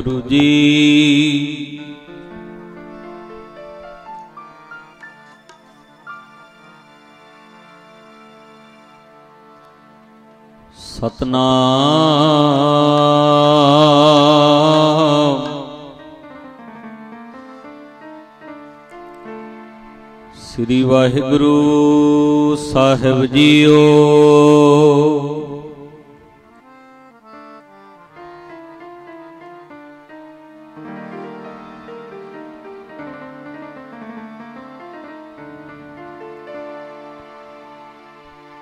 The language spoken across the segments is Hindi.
गुरु जी। सतनाम श्री वाहिगुरु साहिब जीओ।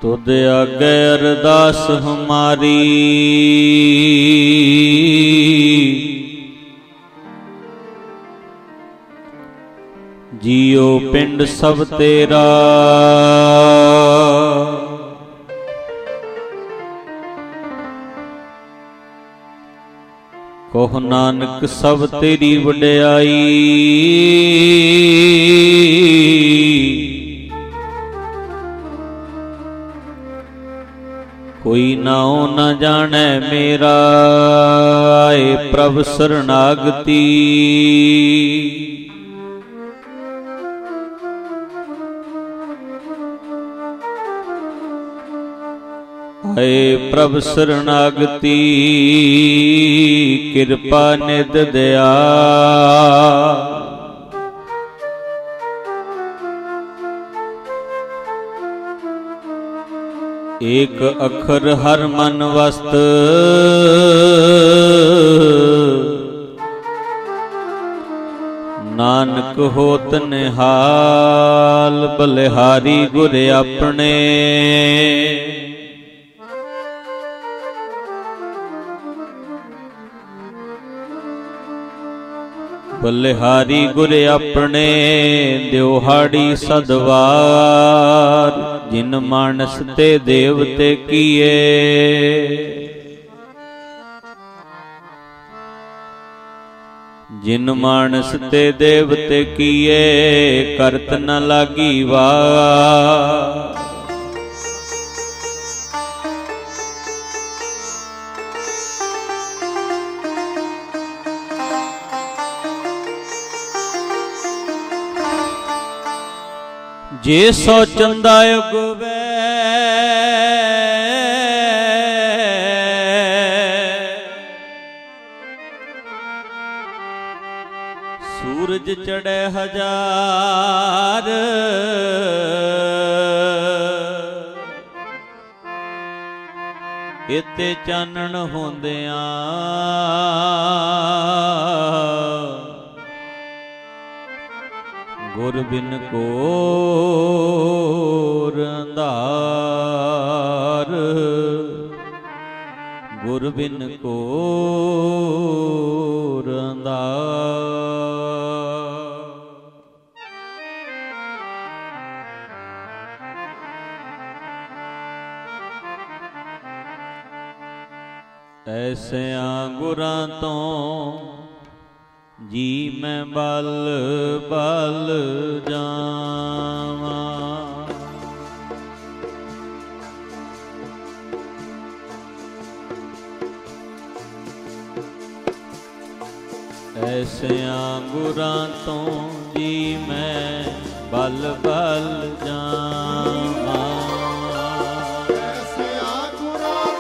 तुद आगे अरदास हमारी, जियो पिंड सब तेरा। कहो नानक सब तेरी वडियाई, कोई नाओ न जाने मेरा। प्रभु शरणागति आए, प्रभु शरणागति कृपा निध दया। एक अखर हर मन वस्त, नानक होत निहाल। बलिहारी गुर अपने, बलिहारी गुर अपने। द्योहाड़ी सदवार, जिन मानस ते देवते किए। जिन मानस ते देवते किए, करत न लागी वार। जे सौ चंदा उगवे, सूरज चढ़े हजार। इते चानन होंदिया, गुर बिन कोर अंधार। गुर बिन कोर अंधार। ऐसे गुरां तों जी मैं बल बल जावा। ऐसे गुरां तो जी मैं बल बल जावा। ऐसे गुरां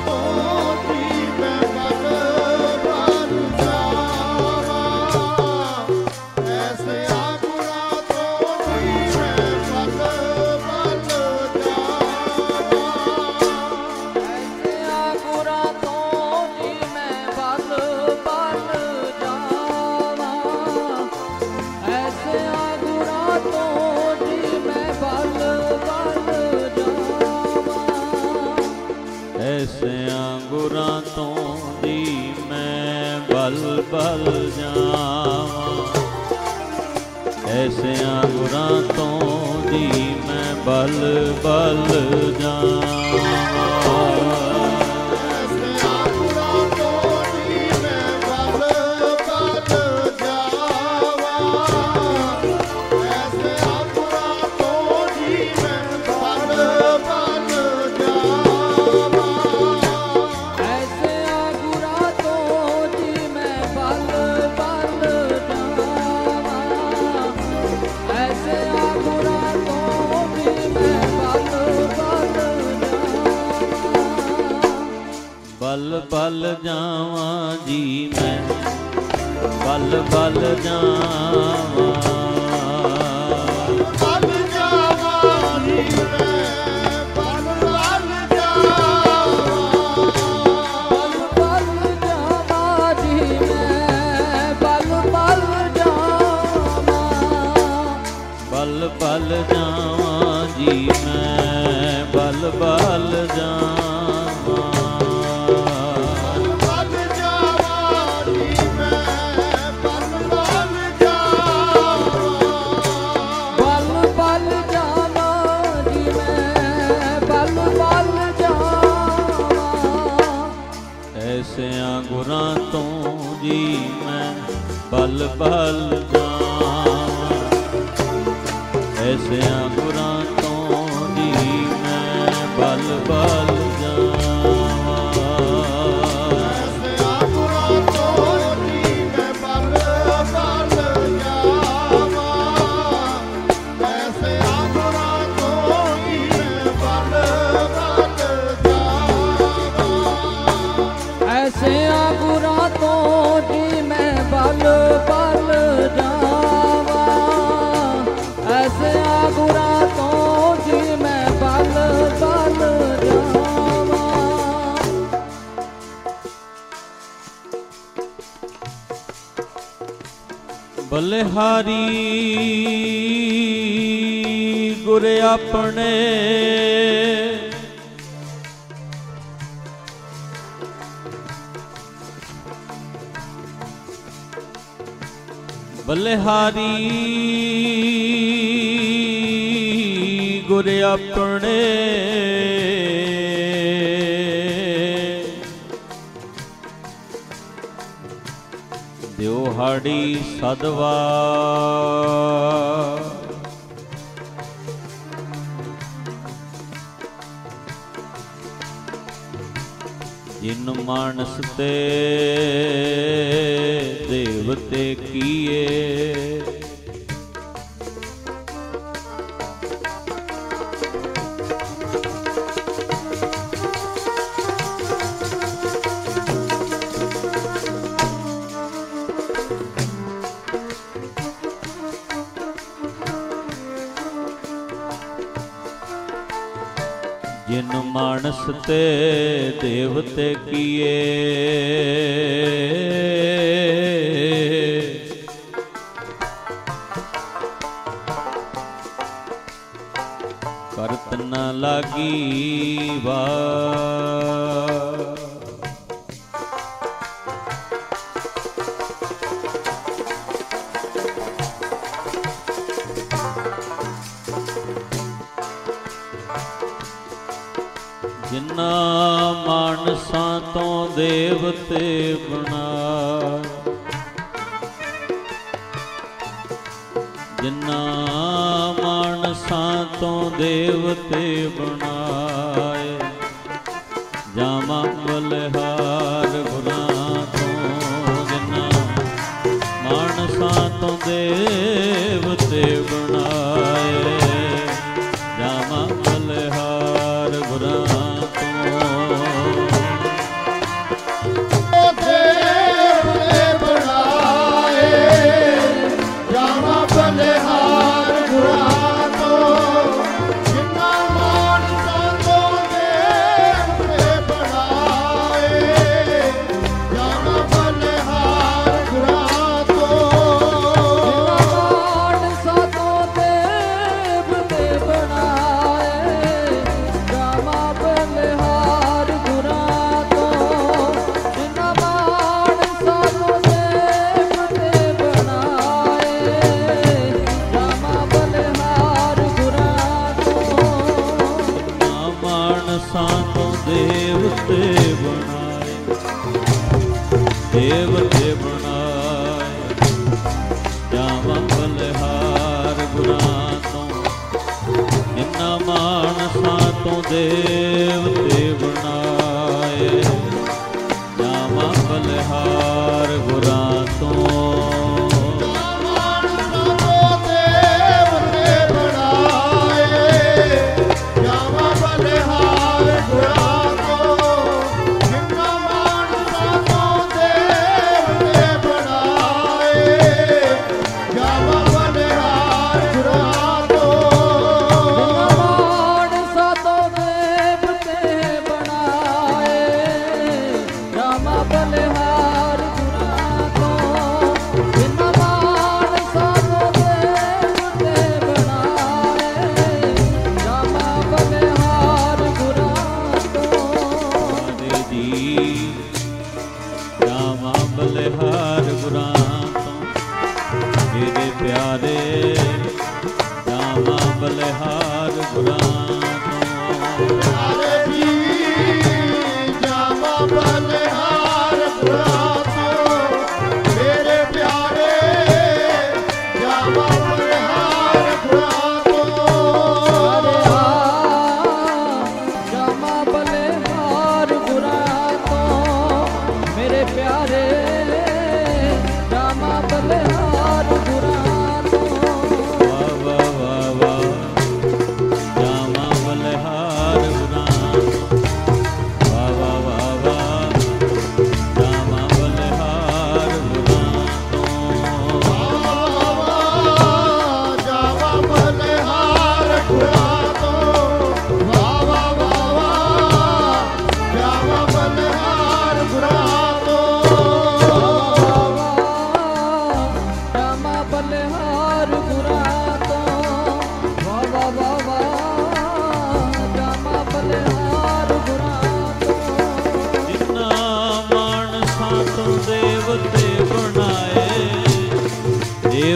तो जी मैं बल बल जावां। बल जावा जी मैं बल बल जावा बल जावा जी मैं बल बल जावा बल जावा जी मैं बल बल जावा बल बल जावा जी मैं बल बल जावा ऐसे गुरां तो जी मैं बल बल जावा ऐसे गुरां तो जी मैं बल बल जावा ऐसे गुरां तो जी मैं बल बल जावा ऐसे गुरां तो जी मैं बल बल जावा ऐसे गुरां तो जी मैं बल बल जावा बलिहारी गुर अपने बलिहारी गुर अपने हाड़ी सदवा जिन मानस ते देवते किए जिन मानस ते देवते किए करत न लागी वार जिन्ना मानसा तो देवते बना जिन्ना मानसा तो देवते बनाए जामा बलिहार गुरां तो जिन्ना मानसा तो देवते बनाए जामा बलिहार गुरां देवते बनाए जावा बलिहार गुरां तो जिन्ना मानसा तो देवते बनाए जावा बलिहार गुरां तो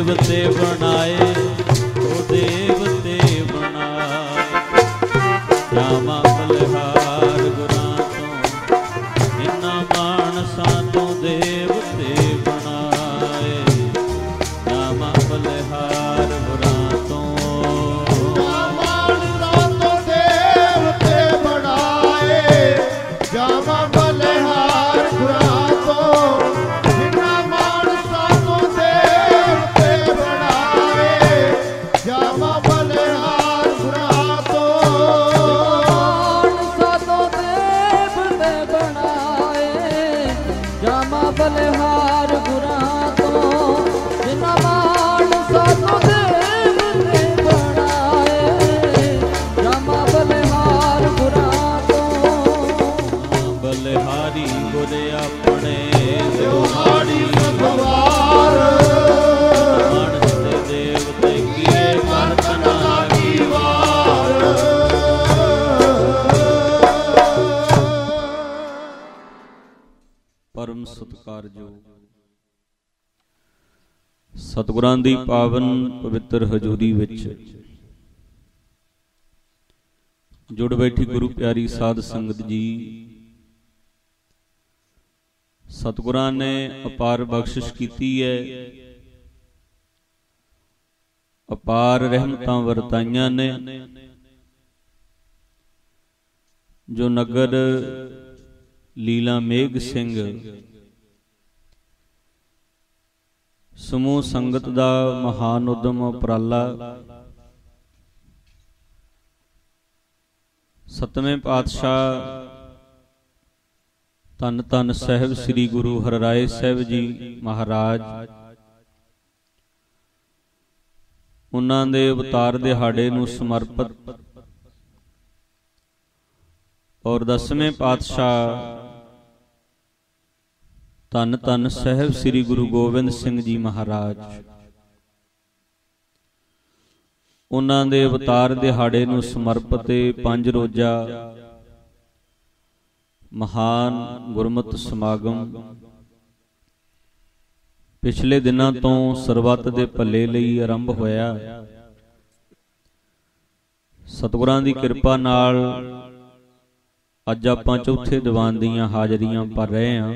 देवते बनाए, ओ देवते बनाए। रामा बलहार गुरां तो, इन्ना मानसां तो देवते बनाए। रामा बलहार गुरां तो, इन्ना मानसां तो देवते बनाए। रामा बलहार गुरां तो, परम सत्कार जो सतगुरां दी पावन पवित्र हजूरी विच जुड़ बैठी गुरु प्यारी साध संगत जी, सतगुरां ने अपार बख्शिश कीती है, अपार रहमतां वरताइयां ने, जो नगर लीला मेघ सिंह समूह संगत दा महान उदम उपराला सतवें पातशाह धन धन साहब श्री गुरु हरराय साहब जी महाराज उन्हां दे अवतार दिहाड़े नूं समर्पित और दसवें पातशाह धन धन साहब श्री गुरु गोबिंद सिंह जी महाराज उन्हां दे अवतार दिहाड़े नूं समर्पित पंज रोजा महान गुरमत समागम पिछले दिनां तों सरबत दे भले लई आरंभ होया। सतगुरां दी किरपा नाल अज आपां चौथे दीवान दीयां हाजरियां भर रहे हां।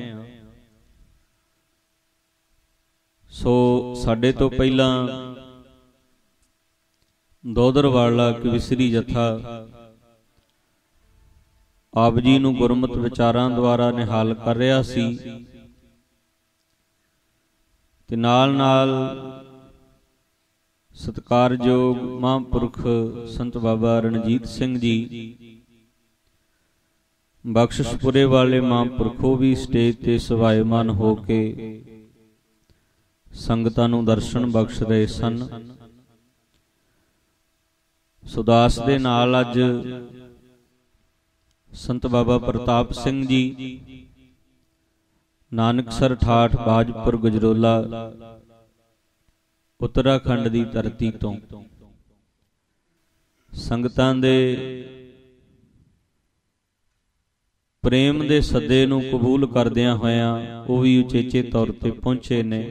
सो साडे तो पहला दोदर वाला कविसरी जथा आप जी नूं गुरमत विचारां द्वारा निहाल कर रहा सी ते नाल नाल सत्कारयोग महापुरख संत बाबा रणजीत सिंह जी बख्शिशपुरे वाले महापुरखों भी स्टेज ते सवायमान हो के संगतां नूं दर्शन बख्श रहे सन। सुदास दे नाल अज संत बाबा प्रताप सिंह जी नानकसर ठाठ बाजपुर गुजरोला उत्तराखंड दी धरती तों संगतां दे प्रेम दे सदे नूं कबूल करदियां होयां वो भी उचेचे तौर ते पहुंचे ने।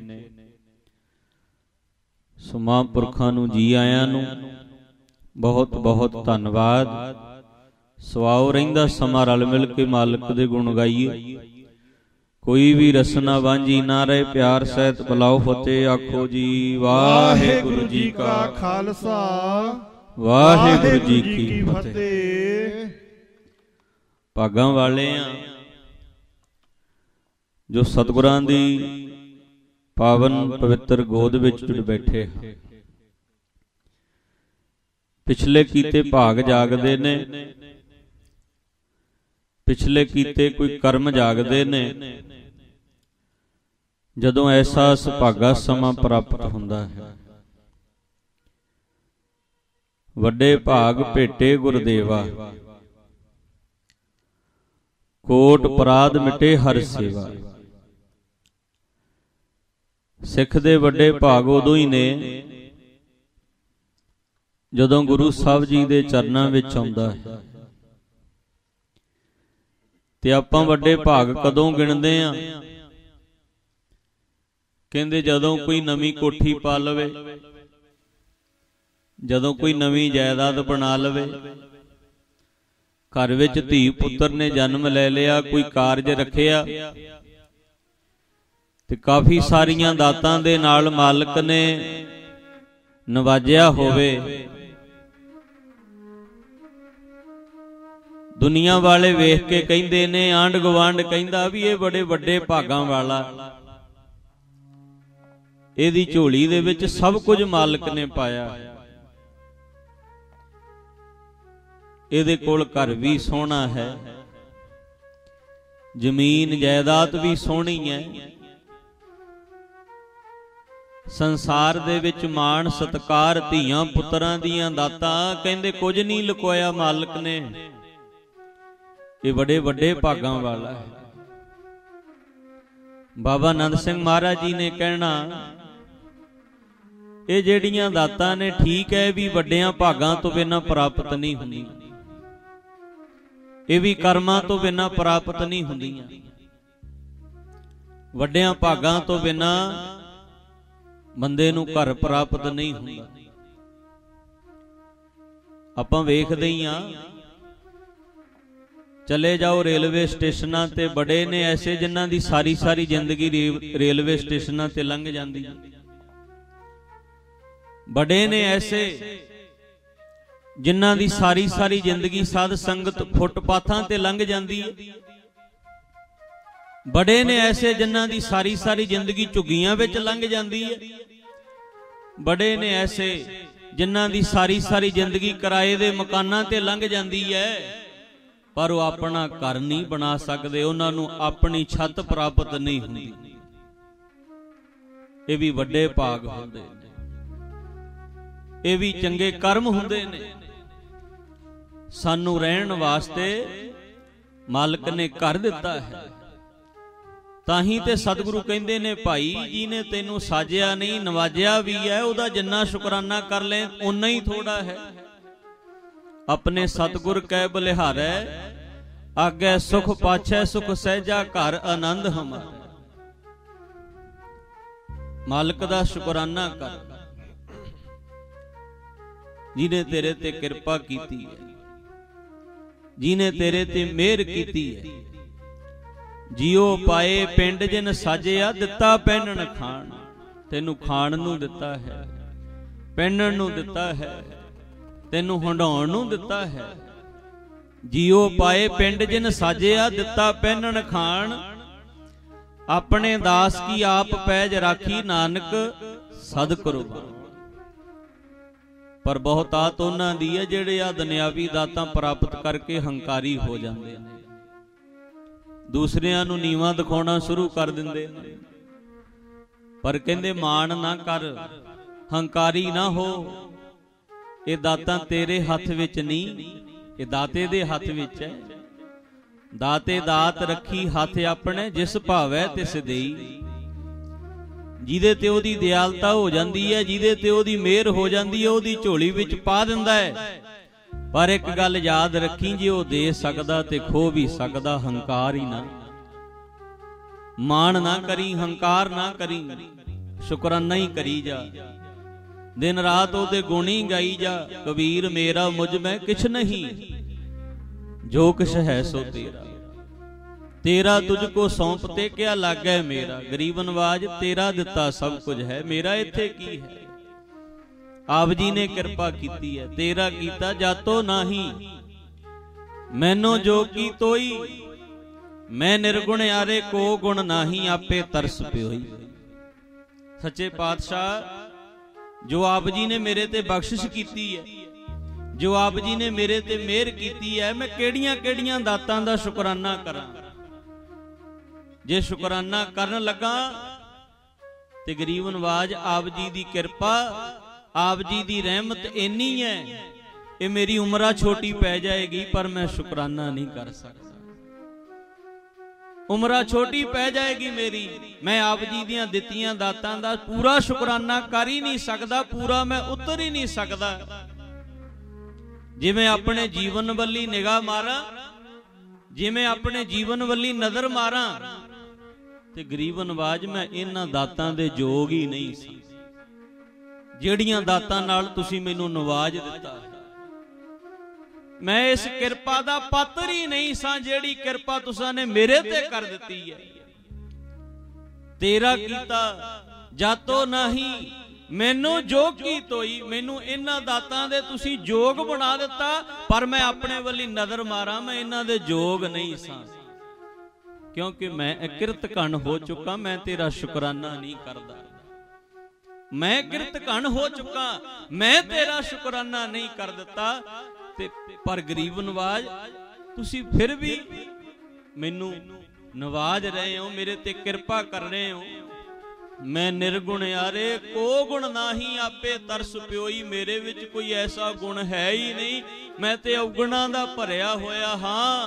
सो महापुरखां नूं जी आयां नूं बहुत बहुत धन्नवाद। सवाओ रहिंदा समा रल मिल के मालिक दे गुण गाईए, कोई भी रसना वांझी ना रहे, प्यार सहित बुलाओ फतेह आखो जी वाहिगुरू जी का खालसा वाहिगुरू जी की फतेह। भागां वाले आ जो सतगुरां दी पावन पवित्र गोद विच जुड़ बैठे। पिछले कीते भाग जागदे ने, पिछले कीते कोई कर्म जागदे ने। जदों ऐसा सुभागा समा प्राप्त हुंदा है, वड्डे भाग भेटे गुरदेवा, कोट अपराध मिटे हर सेवा। सिख दे वड्डे भाग उदों ही ने जदों गुरु साहब जी दे चरनां विच आउंदा है। ते आपां वड्डे भाग कदों गिणदे आ कहते जदों कोई नवी कोठी पा लवे, जदों कोई नवी जायदाद बना लवे, घर विच धी पुत्र ने जन्म ले लिया, कोई कारज रखिया ते काफ़ी सारियां दातां दे नाल मालक ने नवाजिया होवे, दुनिया वाले वेख के कहंदे ने, आंढ गुआंढ कहंदा भी ये बड़े वड्डे भागां वाला, इहदी झोली दे विच सब कुछ मालक ने पाया, इहदे कोल घर भी सोहना है, जमीन जायदाद भी सोहनी है, संसार दे विच मान सत्कार धीआं पुत्रां दीआं दातां, कहंदे कुछ नहीं लुकोया मालक ने, ये बड़े बड़े भागां वाला है। बाबा आनंद सिंह महाराज जी ने कहना, ये जिहड़ियां दातां ने ठीक है भी वड्डियां भागां तो बिना प्राप्त नहीं हुंदी, ये भी कर्मां तो बिना प्राप्त नहीं हुंदियां, वड्डियां भागां तो बिना बंदे नूं घर प्राप्त नहीं हुंदा। आपां वेखदे ही हां, चले जाओ रेलवे स्टेशनां ते, बड़े ने ऐसे जिन्हां दी सारी सारी जिंदगी रेलवे स्टेशनां ते लंघ जांदी, बड़े ने ऐसे जिन्हां दी सारी सारी जिंदगी साध संगत फुटपाथां ते लंघ जांदी है, बड़े ने ऐसे जिन्हां दी सारी सारी जिंदगी झुग्गियां विच लंघ जांदी है, बड़े ने ऐसे जिन्हां दी सारी सारी जिंदगी किराए दे मकानां ते लंघ जांदी है, पर वो अपना घर नहीं बना सकदे, उन्हां नूं अपनी छत प्राप्त नहीं हुंदी, ये भी वड्डे भाग हुंदे ने, ये भी चंगे कर्म हुंदे ने। सानूं रहण वास्ते मालक ने कर दिता है, ताहीं ते सतगुरु कहंदे ने, भाई जी ने तैनूं साजिया नहीं नवाजिया भी है, उहदा जिन्ना शुकराना कर ले उन्ना ही थोड़ा है। अपने सतगुर कै बलिहारै, आगे सुख पाछै सुख सहजा घर आनंद हमारा। मालिक दा शुकराना कर जिने तेरे ते किरपा कीती है, जिने तेरे ते मेहर कीती है। जियो पाए पिंड जिन साजिया, दिता पैनण खाण, तेनू खाण नू दिता है, पैनण नू दिता है, तेनू हंडाउण नू दिता है। जियो पाए पिंड जिन साजिया, दिता पैनण खाण, अपने दास की आप पैज राखी, नानक सद कुर्बान। पर बहुतात उन्हां दी है जिहड़े आ दुनियावी दातां प्राप्त करके हंकारी हो जाते हैं, दूसरियां नू नीवा दिखाउणा शुरू कर दिंदे, पर कहंदे माण ना कर, हंकारी ना हो, ये दाता तेरे हथ विच नहीं, ये दाते दे हथ विच है। दाते दात रखी हथ अपने, जिस भावै तिस देई। जिदे ते ओदी दयालता हो जांदी है, जिदे ते ओदी मेहर हो जांदी है, ओदी झोली विच पा दिंदा है। पर एक गल याद रखी, जे वह दे सकदा ते खो भी सकदा, हंकार ही ना, मान ना करी, हंकार ना करी, शुकराना ही करी जा, दिन रात ओदे गुण ही गाई जा। कबीर मेरा मुझ में किछ नहीं, जो कुछ है सो तेरा, तेरा तुझको सौंपते क्या लागे मेरा। गरीब नवाज तेरा दिता सब कुछ है, मेरा इत्थे की है। आप जी ने कृपा की है, तेरा कीता जातो नाही, मैनो जो की तोई, मैं निर्गुण यारे को गुण नाही, आपे तरस प्योई। सच्चे पातशाह, जो आप जी ने मेरे ते बख्शिश की है, जो आप जी ने मेरे ते मेहर की है, मैं केड़ियां केड़ियां दातां दा शुकराना करा। जे शुकराना करन लगा ते गरीब नवाज आप जी दी कृपा, आप जी की रहमत इन्नी है, ये मेरी उम्र छोटी पै जाएगी पर मैं शुकराना नहीं कर सकता, उम्र छोटी पै जाएगी मेरी, मैं आप जी दियां दित्तियां दातां दा पूरा शुकराना कर ही नहीं सकता, पूरा मैं उतर ही नहीं सकता। जिवें अपने जीवन वाली निगाह मारा, जिवें अपने जीवन वाली नजर मारा, ते गरीब नवाज मैं इन्हां दातां दे जोग ही नहीं सी जिहड़ियां दातां नाल तुसीं मैनूं नवाज दिता। मैं इस किरपा दा पात्र ही नहीं सा जिहड़ी किरपा तुसां ने मेरे ते कर दिती है। तेरा कीता जातो नहीं मैनू जोग की तोई, मैनू इन्हां दातां दे तुसीं जोग बना दिता, पर मैं अपने वाली नजर मारा मैं इन्हां दे जोग नहीं सा, क्योंकि मैं किरत कण हो चुका, मैं तेरा शुकराना नहीं करदा। मैं किरत कण हो चुका, मैं तेरा शुकराना नहीं कर दिता। पर गरीब नवाज तुसी फिर भी मैनू नवाज रहे हो, मेरे ते किरपा कर रहे हो। मैं निर्गुण यारे को गुण नाही, आपे तरस प्योई मेरे विच कोई ऐसा गुण है ही नहीं। मैं ते अवगुणा दा भरिया होया हां,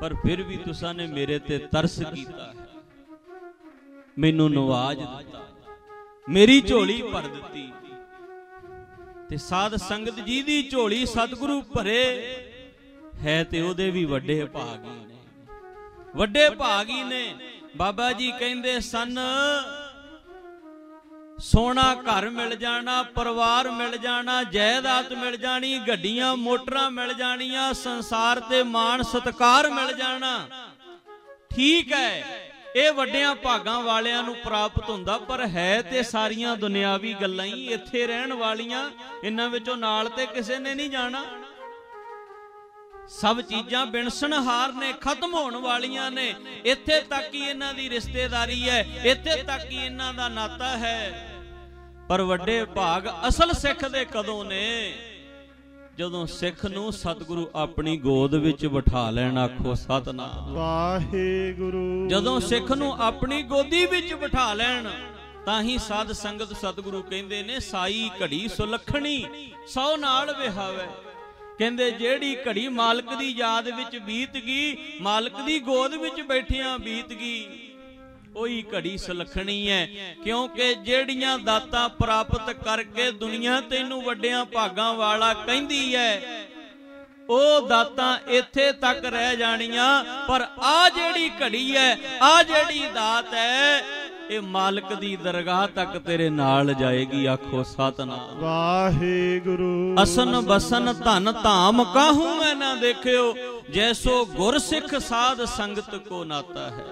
पर फिर भी तुसा ने मेरे ते तरस कीता है, मैनू नवाज दिता, मेरी झोली भर दिती। ते साध संगत जी दी झोली सतगुरु भरे है ते ओदे भी वड्डे भागी ने, वड्डे भागी ने। बाबा जी कहंदे सन सोना घर मिल जाना, परिवार मिल जाना, जायदाद मिल जानी, गड्डियां मोटरां मिल जानियां, संसार ते मान सत्कार मिल जाना। ठीक है, ये वड्डियां भागां वालियां नूं प्राप्त हुंदा, पर है ते सारियां दुनियावी गल्लां ही इत्थे रहण वालियां, इन्हां विचों नाल ते किसे ने नहीं जाना। सब चीज़ां बिणसनहार ने, खत्म होने वालियां ने। इत्थे तक ही इन्हां दी रिश्तेदारी है, इत्थे तक ही इन्हां दा नाता है। पर वड्डे भाग असल सिख दे कदों ने, जदों सिख नूं सतगुरु अपनी गोद विच बिठा लैण। आखो सतनाम वाहिगुरू। जदों सिख नूं अपनी गोदी विच बिठा लैण, ताही साध संगत सतगुरु कहंदे ने साई घड़ी सुलखणी सौ नाल विहावे। ਕਹਿੰਦੇ ਜਿਹੜੀ ਘੜੀ ਮਾਲਕ ਦੀ ਯਾਦ ਵਿੱਚ ਬੀਤ ਗਈ, ਮਾਲਕ ਦੀ ਗੋਦ ਵਿੱਚ ਬੈਠਿਆਂ ਬੀਤ ਗਈ, ਉਹੀ ਘੜੀ ਸੁਲੱਖਣੀ ਹੈ। ਕਿਉਂਕਿ ਜਿਹੜੀਆਂ ਦਾਤਾਂ ਪ੍ਰਾਪਤ ਕਰਕੇ ਦੁਨੀਆ ਤੈਨੂੰ ਵੱਡਿਆਂ ਭਾਗਾਂ ਵਾਲਾ ਕਹਿੰਦੀ ਹੈ, ਉਹ ਦਾਤਾਂ ਇੱਥੇ ਤੱਕ ਰਹਿ ਜਾਣੀਆਂ। ਪਰ ਆ ਜਿਹੜੀ ਘੜੀ ਹੈ, ਆ ਜਿਹੜੀ ਦਾਤ ਹੈ, ਇਹ ਮਾਲਕ ਦੀ ਦਰਗਾਹ ਤੱਕ ਤੇਰੇ ਨਾਲ ਜਾਏਗੀ। ਆਖੋ ਸਤਨਾਮ ਵਾਹਿਗੁਰੂ। ਅਸਨ ਬਸਨ ਧਨ ਧਾਮ ਕਾਹੂ ਮੈਂ ਨਾ ਦੇਖਿਓ, ਜੈਸੋ ਗੁਰਸਿੱਖ ਸਾਧ ਸੰਗਤ ਕੋ ਨਾਤਾ ਹੈ।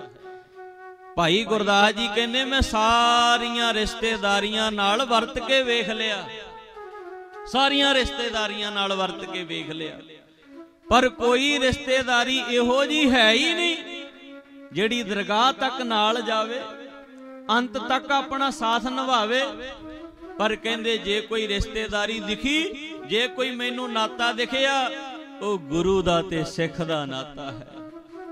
ਭਾਈ ਗੁਰਦਾਸ ਜੀ ਕਹਿੰਦੇ ਮੈਂ ਸਾਰੀਆਂ ਰਿਸ਼ਤੇਦਾਰੀਆਂ ਨਾਲ ਵਰਤ ਕੇ ਵੇਖ ਲਿਆ, ਸਾਰੀਆਂ ਰਿਸ਼ਤੇਦਾਰੀਆਂ ਨਾਲ ਵਰਤ ਕੇ ਵੇਖ ਲਿਆ, ਪਰ ਕੋਈ ਰਿਸ਼ਤੇਦਾਰੀ ਇਹੋ ਜੀ ਹੈ ਹੀ ਨਹੀਂ ਜਿਹੜੀ ਦਰਗਾਹ ਤੱਕ ਨਾਲ ਜਾਵੇ, अंत तक अपना साथ निभावे। पर कहंदे जे कोई रिश्तेदारी दिखी, जे कोई मैनू नाता दिखिया, वो गुरु दा ते सिख दा नाता है,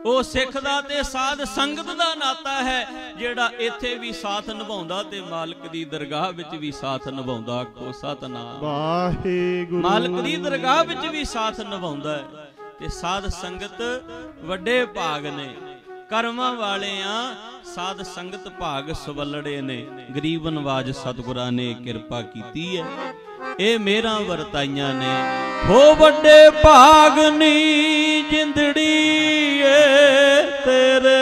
वो सिख दा ते साध संगत दा नाता है, जेड़ा इत्थे भी साथ निभाउंदा ते मालिक दी दरगाह विच भी साथ निभाउंदा। को सतनाम वाहिगुरू। मालिक दी दरगाह विच भी साथ निभाउंदा है। ते साध संगत वड्डे भाग ने, ਕਰਮਾਂ ਵਾਲਿਆਂ ਸਾਧ ਸੰਗਤ ਭਾਗ ਸਵਲੜੇ ਨੇ। ਗਰੀਬ ਨਵਾਜ ਸਤਿਗੁਰਾਂ ਨੇ ਕਿਰਪਾ ਕੀਤੀ ਹੈ, ਇਹ ਮੇਰਾ ਵਰਤਾਈਆਂ ਨੇ। ਹੋ ਵੱਡੇ ਭਾਗ ਨੀ ਜਿੰਦੜੀ ਏ ਤੇਰੇ,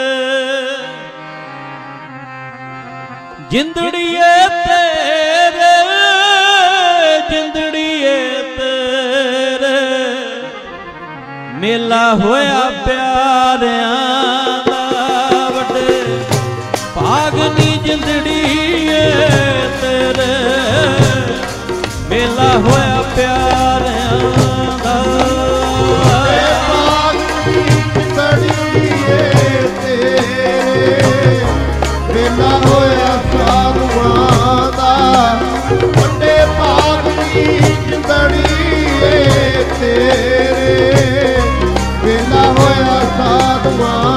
ਜਿੰਦੜੀ ਏ ਤੇਰੇ, ਜਿੰਦੜੀ ਏ ਤੇਰੇ, ਮੇਲਾ ਹੋਇਆ ਪਿਆਰਿਆਂ। जिंदड़ी तेरे मेला होया प्यार दा। जिंदड़ी तेरे मेला होया प्यार दा। वड्डे भाग दी जिंदड़ी तेरे मेला होया साधुआ दा।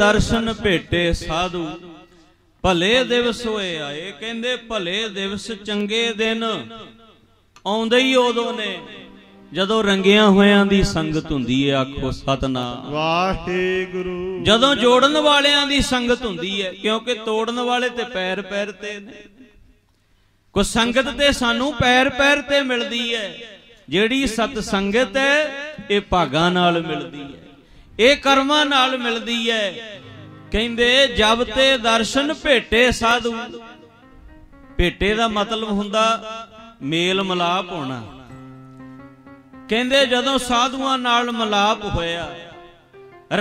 दर्शन भेटे साधु भले दिवस होए आए। कहंदे भले दिवस चंगे दिन आउंदे ही उदों ने जदों रंगिया होयां दी संगत हुंदी है। आखो सतनाम वाहिगुरू। जदों जोड़न वालियां दी संगत हुंदी है, क्योंकि तोड़न वाले ते पैर पैर ते ने। कोई संगत ते सानू पैर पैर ते मिलदी है। जिहड़ी सत संगत है ये भागां नाल मिलदी है, ये कर्मां नाल मिलदी है। कहंदे जब ते दर्शन भेटे साधु, भेटे दा मतलब हुंदा मेल मिलाप होना। कहंदे जदों साधुआं नाल मिलाप होया,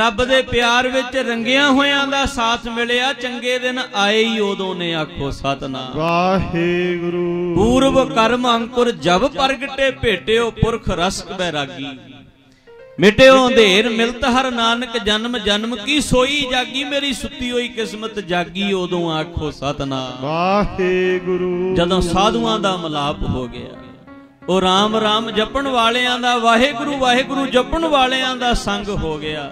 रब दे प्यार विच रंगिया होयां दा साथ मिलिया, चंगे दिन आए ही उदों ने। आखो सतनाम वाहिगुरू। पूर्व कर्म अंकुर जब प्रगटे, भेटियो पुरख रसक बैरागी। मिटियो अंधेर मिलत हर नानक, जन्म जन्म की सोई जागी। मेरी सुती होई किस्मत जागी उदों। आखो सतनाम वाहिगुरू। जदों साधुआं दा मिलाप हो गया, ओ राम राम जपण वालियां दा, वाहेगुरू वाहेगुरू जपण वालियां दा संग हो गया।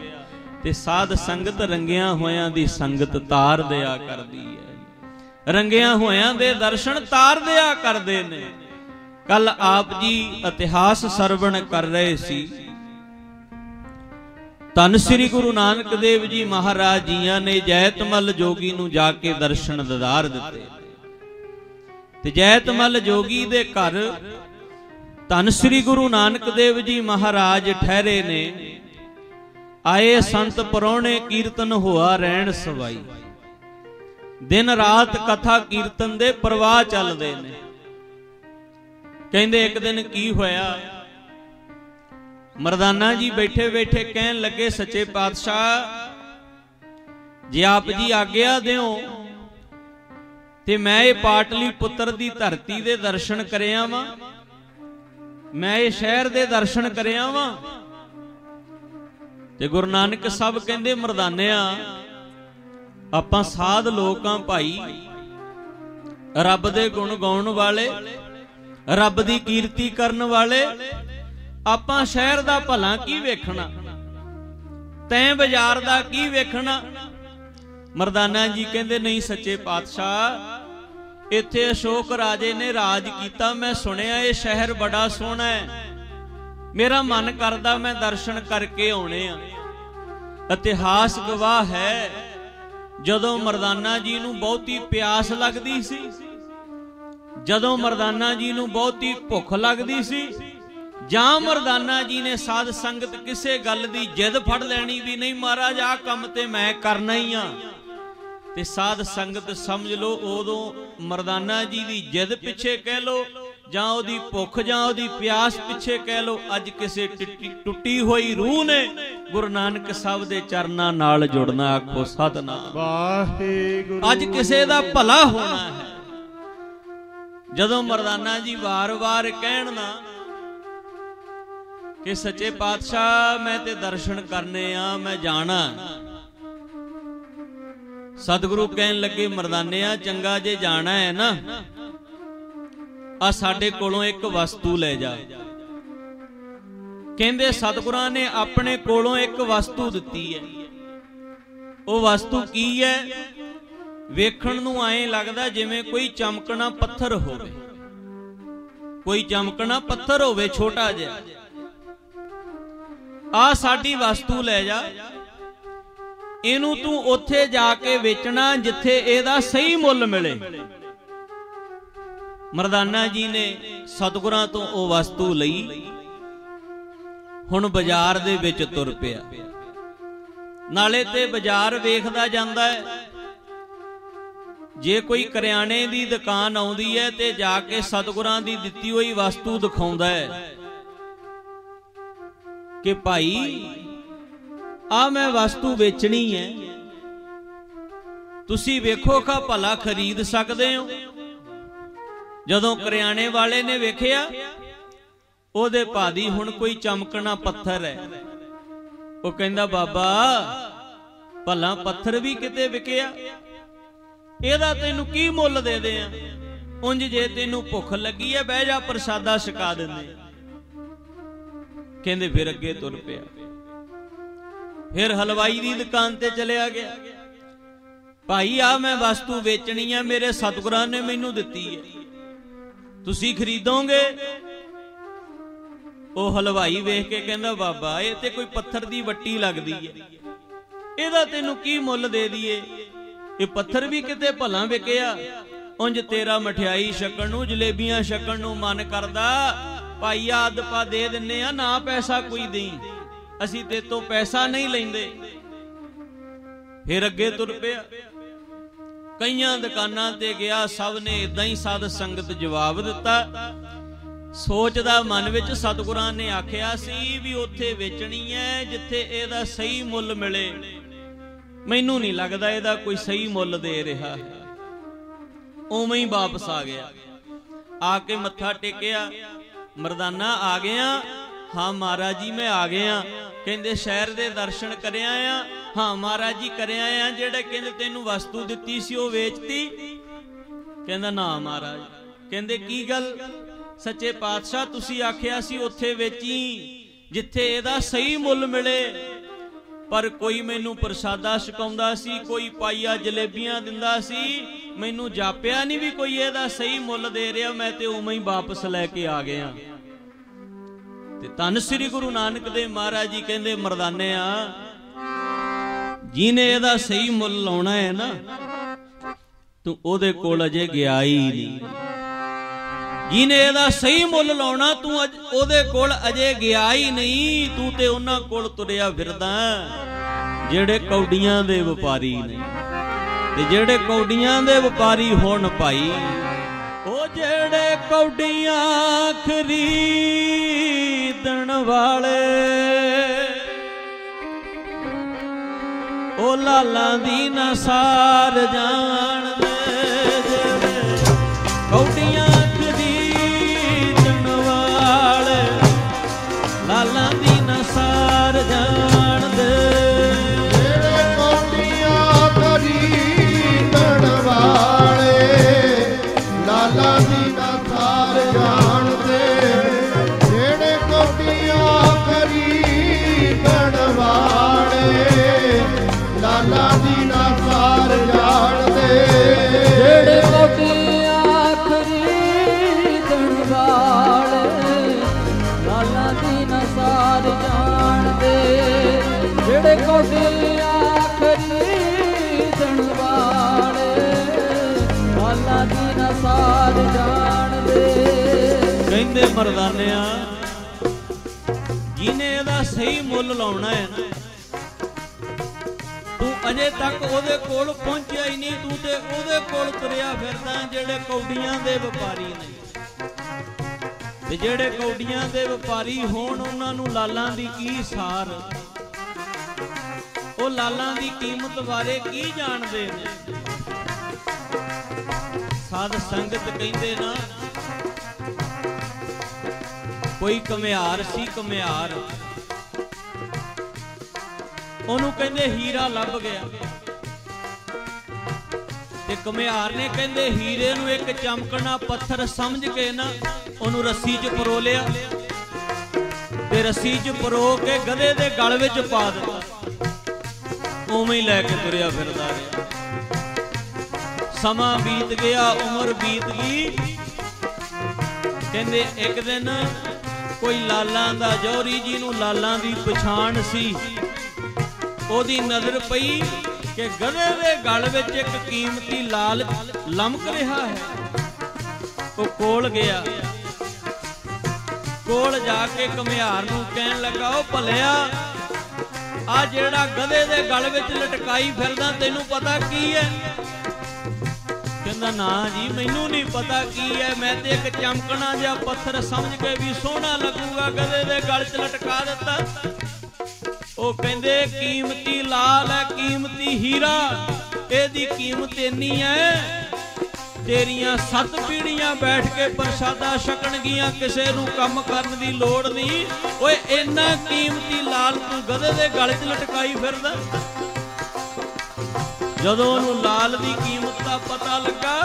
ते साध संगत रंगिया होयां दी संगत तार दिया करदी है। रंगिया होयां दे दर्शन तार दिया करदे ने। कल आप जी इतिहास सरवण कर रहे सी। धन श्री गुरु नानक देव जी महाराज जियां ने जैतमल जोगी नूं जाके दर्शन ददार दिते। ते जैतमल जोगी दे घर धन श्री गुरु नानक देव जी महाराज ठहरे ने। आए संत परौने, कीर्तन हुआ रहन सवाई। दिन रात कथा कीर्तन दे प्रवाह चलदे ने। कहंदे एक दिन की होया, मर्दाना जी बैठे बैठे कहन लगे, सच्चे पातशाह जे आप जी आग्या दो ते मैं ये पाटली पुत्र की धरती के दर्शन करिया वा, मैं ये शहर के दर्शन करिया वा। ते गुरु नानक साहब कहते मरदानिया आपां साध लोग हां भाई, रब दे गुण गाउण वाले, रब दी कीर्ति करन वाले, आपां शहर दा भला की वेखना, तैं बाजार दा की वेखना। मरदाना जी कहंदे नहीं सच्चे पातशाह, इत्थे अशोक राजे ने राज कीता, मैं सुनिया ये शहर बड़ा सोहना है, मेरा मन करदा मैं दर्शन करके आउणे आ। इतिहास गवाह है, जदों मरदाना जी नूं बहुती प्यास लगदी सी, जदों मरदाना जी नूं बहुती भुख लगदी सी, जां मरदाना जी ने साध संगत किसे गल दी जिद फड़ लेनी भी नहीं, महाराज आ काम ते मैं करना ही आ। ते साध संगत समझ लो उदों मरदाना जी दी जिद पिछे कह लो, जां उहदी भुख, जां उहदी प्यास पिछे कह लो, अज किसे टुटी होई रूह ने गुरु नानक साहब दे चरना नाल जुड़ना। आखो सतनाम वाहिगुरू। अज किसे दा भला होना है। जदों मरदाना जी वार वार कहना कि सच्चे पातशाह मैं ते दर्शन करने आ, मैं जाना। सतगुरु कहन लगे मरदाने आ चंगा जे जाना है ना, आ साडे कोलों एक वस्तु ले जा। कहते सतगुरां ने अपने कोलों एक वस्तु दिती है, वो वस्तु की है? वेखण नूं आए लगदा जिवें कोई चमकना पत्थर होवे, कोई चमकना पत्थर होवे छोटा जिहा। आ साडी वस्तु ले जा, इहनूं तूं उत्थे जाके वेचना जिथे इहदा सही मुल मिले। मरदाना जी ने सतगुरां तों वो वस्तु लई, हुण बाजार दे विच तुर पिया। नाले ते बाजार वेखदा जांदा है, जे कोई करियाने दी दुकान आउंदी है ते जाके सतगुरां दी दित्ती होई वस्तु दिखाउंदा है कि भाई आ मैं वस्तु बेचनी है, तुसी वेखो खा भला खरीद सकदे हो। जदों करियाने वाले ने वेखिया ओदे भादी हुण कोई चमकना पत्थर है, वो कहंदा बाबा भला पत्थर भी किते विकिया, इहदा तैनूं की मुल दे दे। उंज जे तैनूं भुख लगी है बह जा, प्रसादा छका दिंदे। कहंदे फिर अगे तुर पिया, फिर हलवाई दी दुकान ते चलिया गया। भाई आ मैं वस्तु वेचनी है, मेरे सतगुरां ने मैनूं दित्ती है, तुसीं खरीदोगे? ਉਹ ਹਲਵਾਈ ਵੇਖ ਕੇ ਕਹਿੰਦਾ ਬਾਬਾ ਇਹ ਤੇ ਕੋਈ ਪੱਥਰ ਦੀ ਵੱਟੀ ਲੱਗਦੀ ਹੈ, ਇਹਦਾ ਤੈਨੂੰ ਕੀ ਮੁੱਲ ਦੇ ਦਈਏ, ਇਹ ਪੱਥਰ ਵੀ ਕਿਤੇ ਭਲਾ ਵਿਕਿਆ। ਉੰਜ ਤੇਰਾ ਮਠਿਆਈ ਛਕਣ ਨੂੰ, ਜਲੇਬੀਆਂ ਛਕਣ ਨੂੰ ਮਨ ਕਰਦਾ, ਭਾਈ ਆਦ ਪਾ ਦੇ ਦਿੰਨੇ ਆ, ਨਾ ਪੈਸਾ ਕੋਈ ਦੇਈ, ਅਸੀਂ ਤੇ ਤੋਂ ਪੈਸਾ ਨਹੀਂ ਲੈਂਦੇ। ਫਿਰ ਅੱਗੇ ਤੁਰ ਪਿਆ, ਕਈਆਂ ਦੁਕਾਨਾਂ ਤੇ ਗਿਆ, ਸਭ ਨੇ ਇਦਾਂ ਹੀ ਸਾਧ ਸੰਗਤ ਜਵਾਬ ਦਿੱਤਾ। सोचदा मन विच सतगुरां ने आखिया सी भी उत्थे वेचणी है जिथे इहदा सही मुल मिले, मैनूं नहीं लगदा इहदा कोई सही मुल दे रहा है। उवें ही वापस आ गया, आके मत्था टेकिया। मरदाना आ गया? हाँ महाराज जी मैं आ गया। कहंदे शहर दे दर्शन करिया आ? हाँ महाराज जी करिया आ। जेड़ा कहंदे तैनूं वस्तु दित्ती सी ओ वेचती? कहंदा ना महाराज। कहंदे की गल? सच्चे पातशाह तुसी आखिया सी उत्थे वेची जिथे इहदा सही मुल मिले, पर कोई मैनूं प्रसादा छकाउंदा सी, कोई पाइया जलेबियां दिंदा सी, मैनूं जापिया नहीं भी कोई इहदा सही मुल दे रिहा, मैं ते उवें ही वापस लैके आ गया। ते धन श्री गुरु नानक देव महाराज जी कहंदे मरदाने आ जिने इहदा सही मुल लाउणा है ना, तूं ओहदे कोल अजे गया ही नहीं। जिने इहदा सही मुल लाउणा तू ओहदे कोल अजे गया ही नहीं, तू ते उन्हां कोल तुरिया फिरदा जेड़े कौड़ियां दे व्यापारी ने। ते जेड़े कौड़ियां दे व्यापारी होण भाई, ओ जेड़े कौड़ियां खरीदण वाले, ओ लाला दी ना सार जान मरदाने जिने दा सही मुल लाना है ना तू अजे तक ओदे कोल पहुंचा ही नहीं। तू ते ओदे कोल तुरिया फिरदा जेड़े कौड़ियां दे व्यापारी ने ते जेड़े कौड़ियां दे व्यापारी होण उन्हां नूं लालां दी की सार ओ लालां दी कीमत बारे की जाणदे ने। साध संगत कहंदे ना कोई कमियार सी कमियार ओनू कहंदे हीरा लभ गया ते कमियार ने कहंदे हीरे नू एक चमकना पत्थर समझ के ना ओनू रस्सी च परो लिया ते रस्सी च परो के गधे दे गल विच पा दित्ता। उवें ही लैके तुरिया फिरदा रहा। समा बीत गया उमर बीत गई। कहंदे एक दिन कोई लाला दा जौहरी जी नू लाला दी पछाण सी। ओदी नजर पई कि गधे दे गल विच एक कीमती लाल लमक रहा है। वो कोल गया, कोल जाके घुमियार नू कहण लगा ओ भलिया आ जेड़ा गधे दे गल विच लटकाई फिरदा तैनू पता की है? कहंदा ना जी मैनू नहीं पता की है, मैं तो एक चमकना जा पत्थर समझ के भी सोहना लगूगा गधे दे गल च लटका दिता। ओ कहंदे कीमती लाल है कीमती हीरा एदी कीमत इन्नी है तेरियां 7 पीढ़ियां बैठ के प्रशादा छकणगियां किसे नू कम करन दी लोड़ नहीं। ओए इन्ना कीमती लाल तू गधे दे गल च लटकाई फिरदा। जदों नू लाल दी कीमत दा पता लगा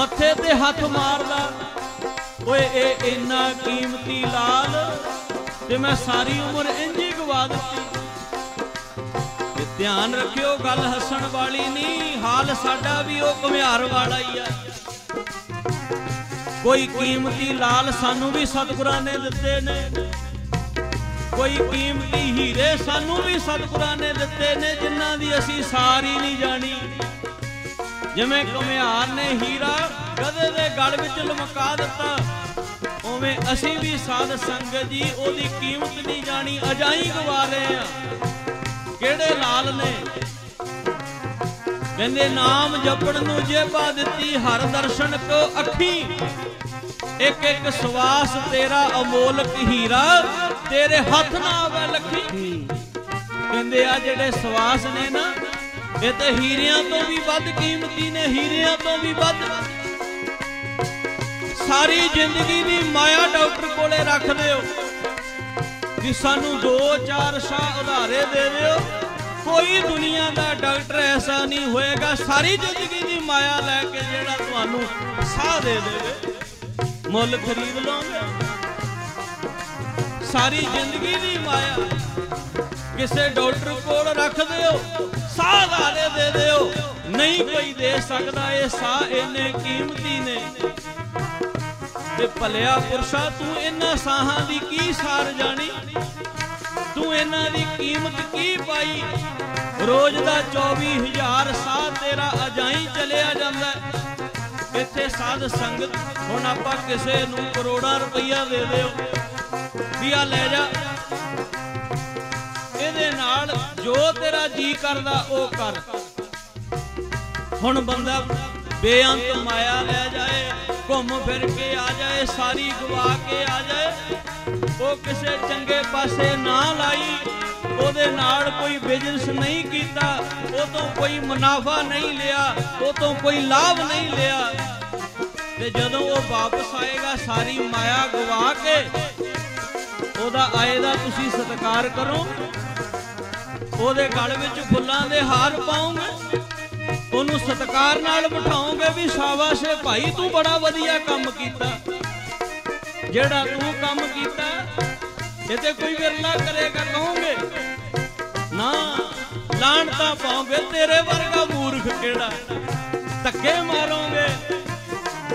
मत्थे ते हाथ मारदा ओए ए इन्ना कीमती लाल ते मैं सारी उम्र इंज ही गवा दित्ती। ध्यान रखियो गल हसण वाली नहीं, हाल साडा भी ओ घुमियार वाला ही है। कोई कीमती लाल सानू भी सतगुरां ने दित्ते ने, कोई कीमती हीरे सानू भी सतगुरां ने दित्ते ने जिन्हां दी असीं सारी नहीं जानी। जिवें घुमियार ने हीरा गधे दे गल विच लमका दित्ता उवें असीं भी साध संगत जी ओदी कीमत नहीं जानी। अजाई गवा रहे हां। किहड़े लाल ने? कहंदे नाम जपण नूं जेबा दित्ती हर दर्शन को अखी एक एक सवास तेरा अमोलक हीरा तेरे हाथ ना आवे लखी। कहंदे आ जेड़े सवास ने ना ये तो हीरियां तो भी वध कीमती ने, हीरियां तो भी वध। सारी जिंदगी दी माया डॉक्टर कोले रख दियो कि सानू 2-4 शाह उधारे दे दियो। कोई दुनिया का डॉक्टर ऐसा नहीं होएगा सारी जिंदगी दी माया लैके जेड़ा तुहानू साह दे देवे। मुल खरीद लोगे सारी जिंदगी दी माया किसी डॉक्टर कोल रख दियो साह दारे दे दियो नहीं कोई दे सकदा। ये साह इन्ने कीमती ने ते भलिया पुरशा तू इन्हां साहां दी की सार जानी? तू इन्हां दी कीमत की पाई? रोज दा 24,000 साह तेरा अजाई चलिया जांदा। इत्थे साध संगत हुण आपां किसे नूं करोड़ां रुपया दे दिओ वी आ लै जा, इहदे नाल जो तेरा जी करदा ओ कर। हुण बंदा बेअंत माया लै जाए घुम फिर के आ जाए सारी गवा के आ जाए। वो किसी चंगे पासे ना लाई, ओदे नाल कोई बिजनेस नहीं किया, वो तो कोई मुनाफा नहीं लिया, वो तो कोई लाभ नहीं लिया। ते जदों वो वापस आएगा सारी माया गवा के, ओदा आए दा तुसी सत्कार करो, ओदे गल विच फुल्लां दे हार पाओगे, उन्होंने सत्कार नाल बिठाओगे भी शाबाश है भाई तू बड़ा वधिया काम कीता, जेड़ा तू काम कीता इते कोई विरला करेगा कहोगे ना, लानता पाओगे तेरे वर्गा मूर्ख केड़ा, धक्के मारोगे,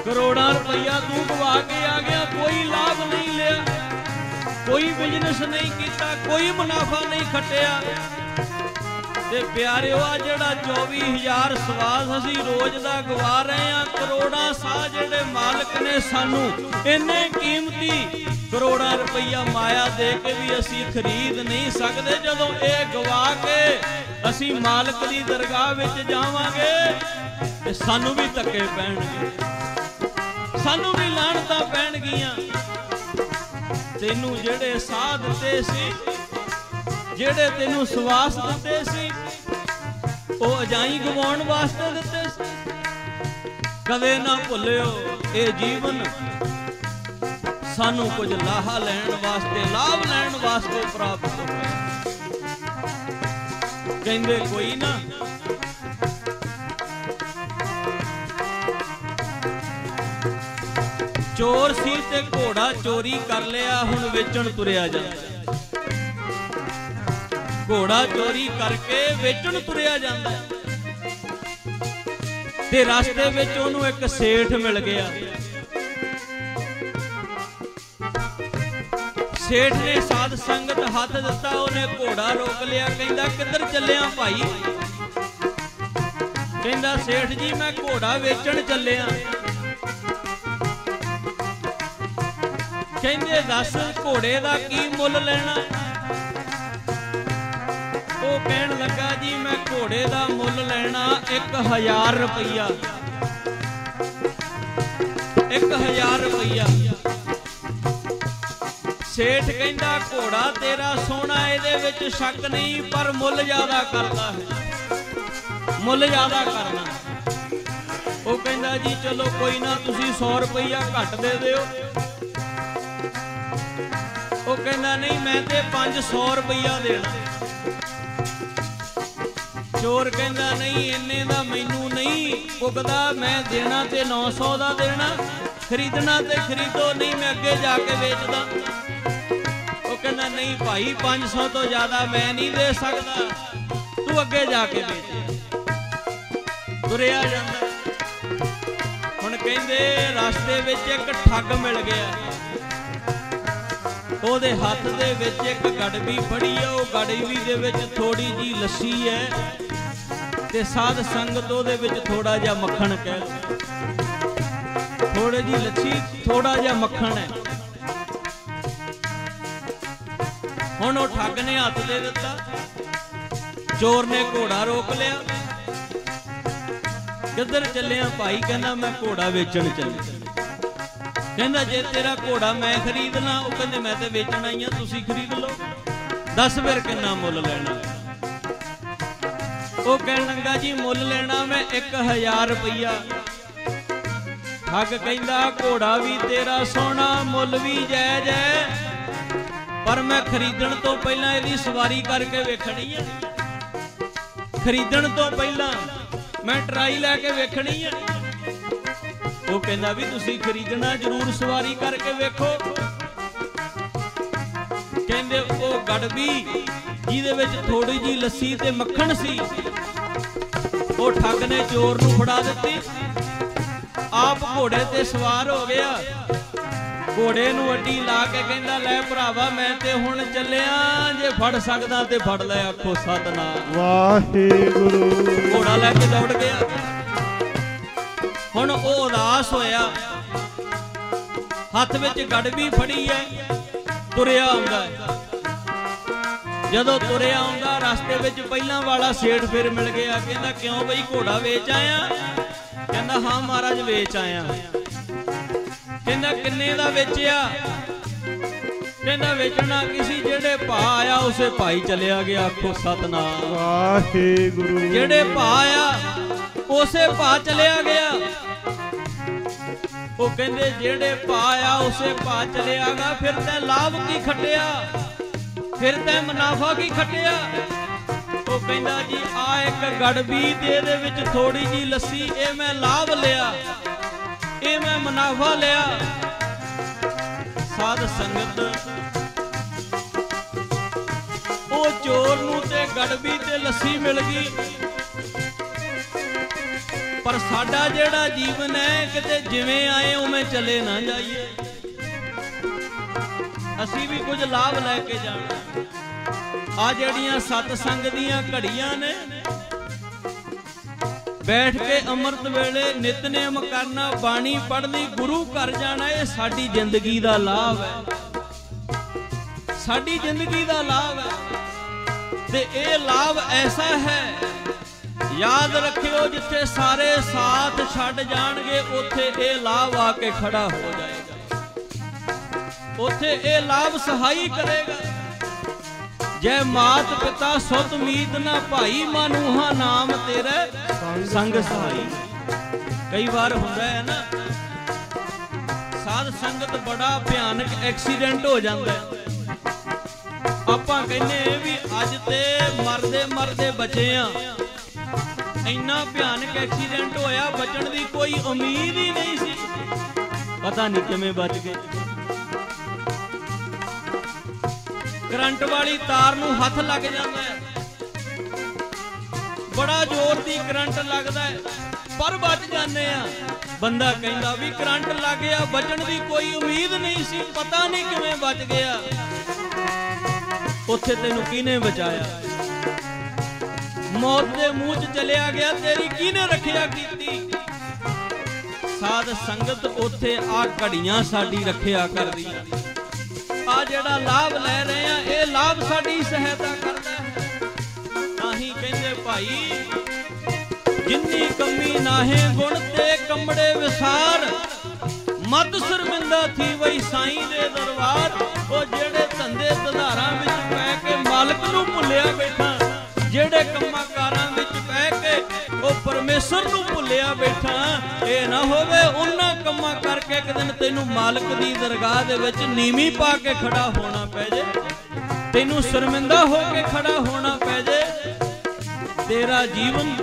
करोड़ों रुपया तू गवा के आ गया, कोई लाभ नहीं लिया, कोई बिजनेस नहीं किया, कोई मुनाफा नहीं खटिया। प्यारे आ जड़ा 24,000 श्वास असी रोज का गवा रहे हैं, करोड़ों साह जिहड़े मालिक ने सानू इन्ने कीमती करोड़ों रुपया माया दे के भी असी खरीद नहीं सकते। जदों यह गवा के असी मालिक की दरगाह विच जावांगे ते सानू भी धक्के पैणगे, सानू भी लानतां पैणगियां। तैनू जिहड़े साह दिते सी, जेड़े तेनू श्वास दिते सी, ओ अजाई गवाउण वास्ते दिते सी। कदे ना भुल्लिओ ये जीवन सानू कुछ लाहा लैण वास्ते, लाभ लैण वास्ते प्राप्त होया। कहिंदे कोई ना चोर सी ते घोड़ा चोरी कर लिया, हुण वेचण तुरिया जांदा। घोड़ा चोरी करके वेचण तुरिया जांदा ते रास्ते विच उहनूं एक सेठ मिल गया। सेठ ने साध संगत हाथ दिता, उहने घोड़ा रोक लिया, कहिंदा किधर चलिया भाई? कहिंदा सेठ जी मैं घोड़ा वेचण चलिया। कहिंदे दस घोड़े दा की मुल लेना? कहन लगा जी मैं घोड़े का मुल लेना 1,000 रुपया। 1,000 रुपया। सेठ कहता घोड़ा तेरा सोना, इहदे विच शक नहीं, पर मुल ज्यादा करता है, मुल ज्यादा करना। वो कहता जी चलो कोई ना तुसी 100 रुपया घट दे दिओ। वो कहता नहीं मैं ते 500 रुपया देना। चोर कहता नहीं इन्ने दा मैनू नहीं पुगदा, मैं देना ते 900 दा देना, खरीदना ते खरीदो, नहीं मैं अगे जाके बेचदा। वो कहता नहीं भाई 500 तो ज्यादा मैं नहीं दे सकता, तू अगे जाके बेच। तुरिया जांदा। हुण कहंदे रास्ते विच एक ठग मिल गया, ओहदे हत्थ दे विच एक गड़बी फड़ी है, वो गड़बी दे विच थोड़ी जी लस्सी है ते साध संगत ओहदे विच थोड़ा जा मक्खन कह लो, थोड़ी जी लस्सी थोड़ा जा मक्खन है। हुण ओह ठग ने हत्थ दे दिता, चोर ने घोड़ा रोक लिया। किधर चलिया भाई? कहंदा मैं घोड़ा वेचण चलिया। कहंदा जे तेरा घोड़ा मैं खरीदना? ओह कहंदे मैं ते वेचण आई हां, तुसीं खरीद लो, दस फिर किन्ना मुल लेना? वो कह लगा जी मुल लेना मैं 1,000 रुपया। ठग कहता घोड़ा भी तेरा सोना, मुल भी जायज है, पर मैं खरीदण तो पहला इसकी सवारी करके वेखनी है, खरीदण तो पहला मैं ट्राई लैके वेखनी है। वो कहता भी तुसी खरीदना जरूर, सवारी करके वेखो। कहते वो गड़बी जिहदे विच थोड़ी जी लस्सी ते मक्खन सी, वो ठग ने चोर नूं फड़ा दित्ती। आप घोड़े ते सवार हो गया, घोड़े नूं अड्डी ला के कहंदा लै भरावा मैं ते हुण चलिया, जे फड़ सकदा ते फड़ लै। आखो सतनाम वाहिगुरू। घोड़ा लैके दौड़ गया। हुण ओ उदास होया, हत्थ विच गड़बी फड़ी है, तुरिया आंदा है। जदों तुरिया आउंदा रास्ते विच पहलां वाला सेठ फिर मिल गया। कहंदा क्यों बई घोड़ा वेच आया? कहंदा हां महाराज वेच आया। कहंदा किन्ने दा वेचया? कहना वेचना किसी जेड़े पाया उसे भाई चलिया गया। आखो सतनाम वाहेगुरु। जेड़े पाया उसे पा चलिया गया। वो कहंदे जेड़े पाया उसे पा चलिया गया। फिर तै लाभ की खटिया, फिर तै मुनाफा की खटिया। वो कहंदा जी आ एक गड़बी दे दे विच थोड़ी जी लस्सी, ए मैं लाभ लिया, ए मैं मुनाफा लिया। साध संगत ओ चोर नूं ते गड़बी ते लस्सी मिल गई, पर साडा जेड़ा जीवन है किते जिवें आए उवें चले ना जाइए। असीं भी कुछ लाभ लैके जाना। आ जिहड़ियां सतसंग दीयां घड़ियां ने, बैठ के अमृत वेले नितनेम करना, बाणी पढ़नी, गुरु घर जाना, ये साडी जिंदगी दा लाभ है, साडी जिंदगी दा लाभ है। ते ये लाभ ऐसा है, याद रखियो जिथे सारे साथ छड़ जाणगे उथे ये लाभ आके खड़ा हो जाएगा, उथे ये लाभ सहाई करेगा। जय मात पिता सुत मीत ना भाई मानूहा, नाम तेरा संग सहाई। कई बार होता है ना साध संगत बड़ा भयानक एक्सीडेंट हो जाता है। आपां कहने भी अज ते मरदे मरदे बचे आ, इन्ना भयानक एक्सीडेंट होया बचण दी कोई उम्मीद ही नहीं सी, पता नहीं किवें बच गए। करंट वाली तार नूं हथ लग जाता है, बड़ा जोर दी करंट लगता है, पर बच जाने आ। बंदा कहता भी करंट लग गया, बचण दी कोई उम्मीद नहीं सी, पता नहीं किवें बच गया। उत्थे तैनूं किहने बचाया? मौत दे मूंह च चलिया गया, तेरी किहने रखिया कीती? साध संगत उत्थे आ घड़ियां साडी रखिया करदियां। आ जिहड़ा लाभ लै रहे हैं ये लाभ साडी सहायता करदा है। ताही कहंदे भाई जिन्नी कमी नाहे गुण ते कमड़े विसार, मत शर्मिंदा थी वही साईं दे दरबार। वो जिहड़े धंधे धंधारां विच पै के मालक नूं भुलिया बैठा, जिहड़े कम्मां कारां विच पै के वो परमेश्वर नूं भुलिया बैठा, ये ना होवे उन्हां कम्मां करके एक दिन तेनूं मालक दी दरगाह दे विच नीमी पा के खड़ा होना पै जे, तेनूं शर्मिंदा होके खड़ा होना पै जे। तेरा जीवन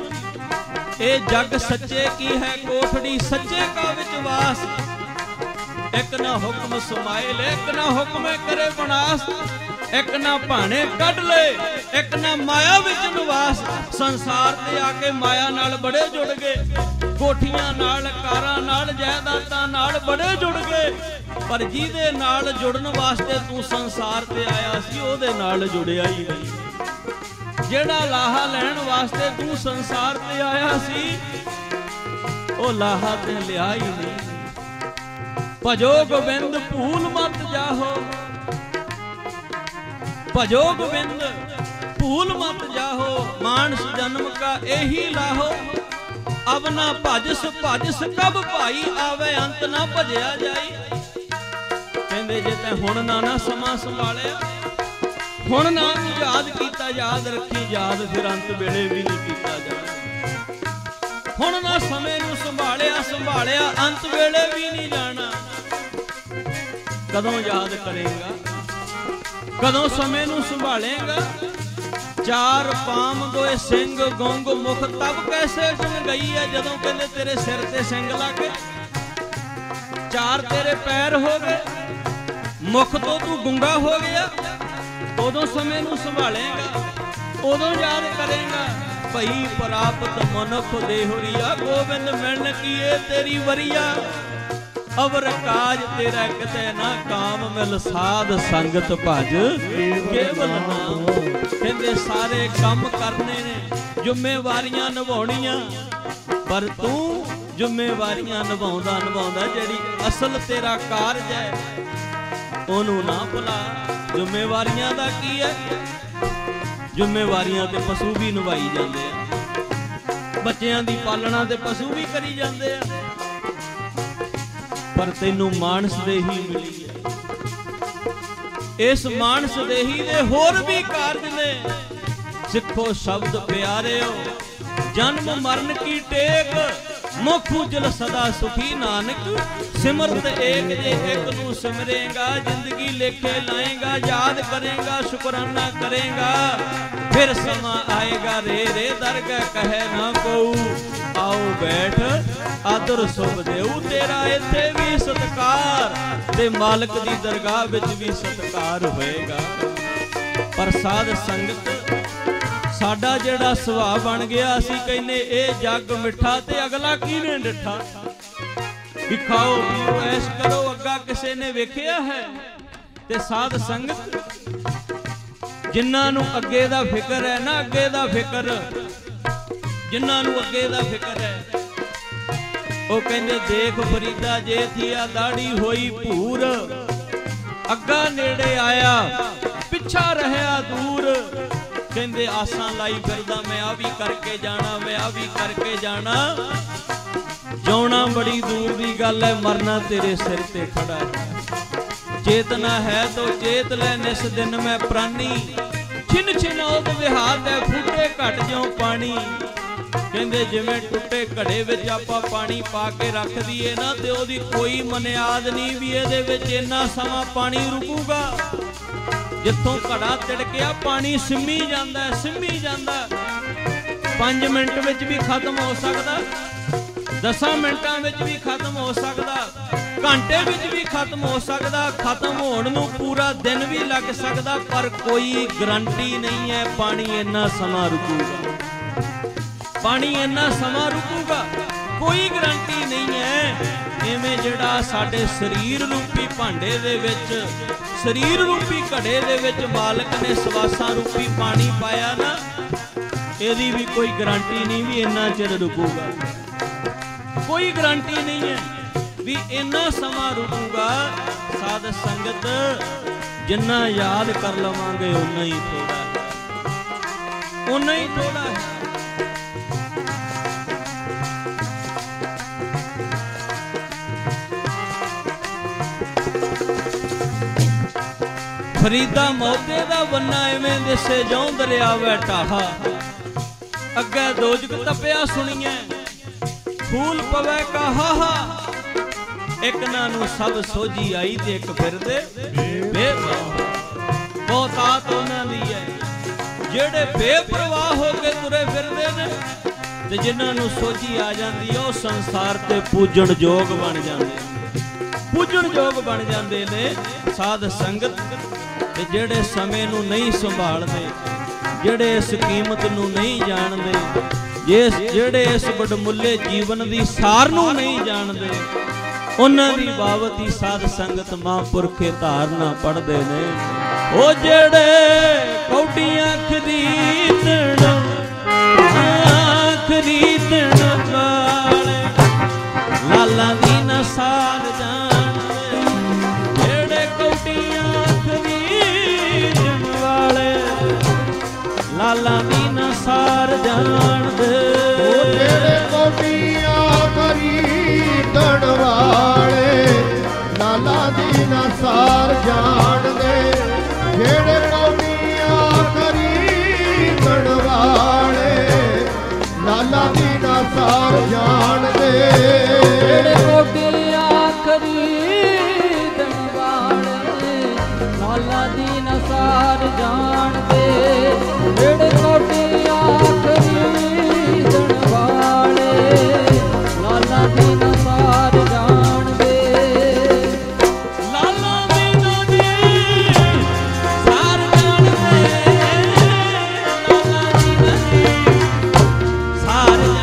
ये जग सच्चे की है कोठड़ी, सच्चे का विच वास। एक ना हुक्म समाए ले, एक ना हुक्म करे बनास, एक ना भाने कढ ले, एक ना माया विच निवास। संसार ते आके माया नाल बड़े जुड़ गए, कोठियां नाल, कारां नाल, जायदादां नाल बड़े जुड़ गए, पर जिहदे नाल जुड़न वास्ते तू संसार ते आया सी ओहदे नाल जुड़िया ही नहीं। जेड़ा लाहा लैण वास्ते तू संसार ते आया सी ओ लाहा ते लिया ही नहीं। भजो गोबिंद भूल मत जाहो, भजो गोविंद भूल मत जाहो, मानस जन्म का यही लाहो। अब ना भजस भजस कब भाई आवे, अंत ना भजया जाई। कहंदे जे तैं हुण ना समा संभालिया, हुण ना याद कीता, याद रखी याद फिर अंत वेले भी नहीं कीता जाना। हुण ना समें नूं संभालिया, संभालिया अंत वेले भी नहीं जाना। कदों याद करेगा, कदों समय नूं संभालेगा। चार पाम दोए सिंग गोंग मुख, तब कैसे चुन गई है जदों कहंदे तेरे सिर ते सिंग लग गए, चार तेरे पैर हो गए, मुख तो तू गुंगा हो गया। उदों समय नूं संभालेगा, उदों याद करेगा। भई प्राप्त मनुख देहुरिया, गोबिंद मिलन कीए तेरी वरिया। अवर काज तेरा किते ना काम मिल, साध संगत भज केवल नाम। कहंदे सारे काम करने ने, जिम्मेवारियां निभाउणियां, पर तू जिम्मेवारियां निभाउंदा निभाउंदा जिहड़ी असल तेरा कारज है ओनू ना भुला। जिम्मेवारियां दा की है? जिम्मेवारियां ते पशु भी निभाई जांदे आ, बच्चियां दी पालना ते पशु भी करी जांदे आ, पर तेनू मानस दे ही मिली है। इस मान सदेही दे होर भी कारज ने, सिखो शब्द प्यारे हो जन्म मरण की टेक, मुख उजल सदा सुखी नानक सिमरत एक, जे एक नू सिमरेगा जिंदगी लेके लाएगा, याद करेगा शुकराना करेगा, फिर समा आएगा रे रे दरगाह कहे ना को, आओ बैठ आदर सुभ देऊ तेरा इथे भी सत्कार ते मालक दी दरगाह विच भी सत्कार होएगा। प्रसाद संगत साडा जिहड़ा सुभाव बन गया, असीं कहने यह जग मिठा ते अगला किने डिठा, भी खाओ पीओ ऐश करो अग्गा किसे ने वेखिया है ते साध संगत जिन्हां नूं अगे दा फिकर है ना, अगे दा फिकर जिन्हां नूं अगे दा फिकर है ओ कहंदे देख फरीदा जे थिया दाड़ी होई भूर, अग्गा नेड़े आया पिछा रहया दूर, कहंदे आसां लाई फिरदा मैं आ भी करके जाना, मैं आ भी करके जाना, जाना बड़ी दूर दी गल है मरना तेरे सिर ते खड़ा है, चेतना है तो चेत लै निस दिन मैं प्राणी, छिन छिन ओद विहात है फूटे घट ज्यों पानी, कहंदे जिवें टुटे घड़े विच आपां पानी पा के रख दीए ना ते ओदी कोई मनियाद नहीं भी इहदे विच इन्ना समां पानी रुकूगा, जितों घड़ा तिड़किया पानी सिमी जाता है, सिमी जाता है, 5 मिनट में भी खत्म हो सकता, 10 मिनटा में भी खत्म हो सकता, घंटे में भी खत्म हो सकता, खत्म होने को पूरा दिन भी लग सकता, पर कोई गारंटी नहीं है पानी इन्ना समा रुकूगा, पानी इन्ना समा रुकूगा, कोई गारंटी नहीं है। इवें जिहड़ा साडे शरीर रूपी भांडे दे विच, शरीर रूपी घड़े दे विच मालक ने सवासा रूपी पानी पाया ना, एदी भी कोई गारंटी नहीं भी इन्ना चिर रुकूगा, कोई गारंटी नहीं है भी इन्ना समा रुकूगा। साध संगत जिन्ना याद कर लवांगे उन्ना ही थोड़ा है, उन्ना ही थोड़ा है। फरीदा मौते दा बन्ना इवें दिसे जौं दरिया वटाहा, अगे दोजक तपिया सुनिए फूल पवे कहा, एक नानू सब सोझी आई ते एक फिरदे बेपरवाह, बहुत आत उन्हां दी है जेड़े बेपरवाह हो के तुरे फिरदे ने, ते जिन्हां नू सोझी आ जांदी है उह संसार ते पूजण जोग बन जांदे ने। साध संगत जेड़े समय नू नहीं संभालते, जेड़े इस कीमत नू नहीं जानते, जेड़े इस बड़मुले जीवन दी सार नू नहीं जानते, उन्हां दी बावत ही साध संगत महापुरखे धारना पढ़दे ने, ओ जेड़े कौड़ियां खरीदण वाले लाला दी ना सार जान, लाला दी ना सार जान दे, ओ तेरे कोटियां खरीदण वाले लाला दी ना सार जान दे, जेड़े कोटियां खरीदण वाले लाला दी ना सार जान दे, जेड़े कोटियां खरीदण वाले लाला दी ना सार जान दे, जेड़े कोटियां खरीदण वाले लाला दी ना सार जान दे, लाला दी ना सार जान दे, लाला दी ना सार जान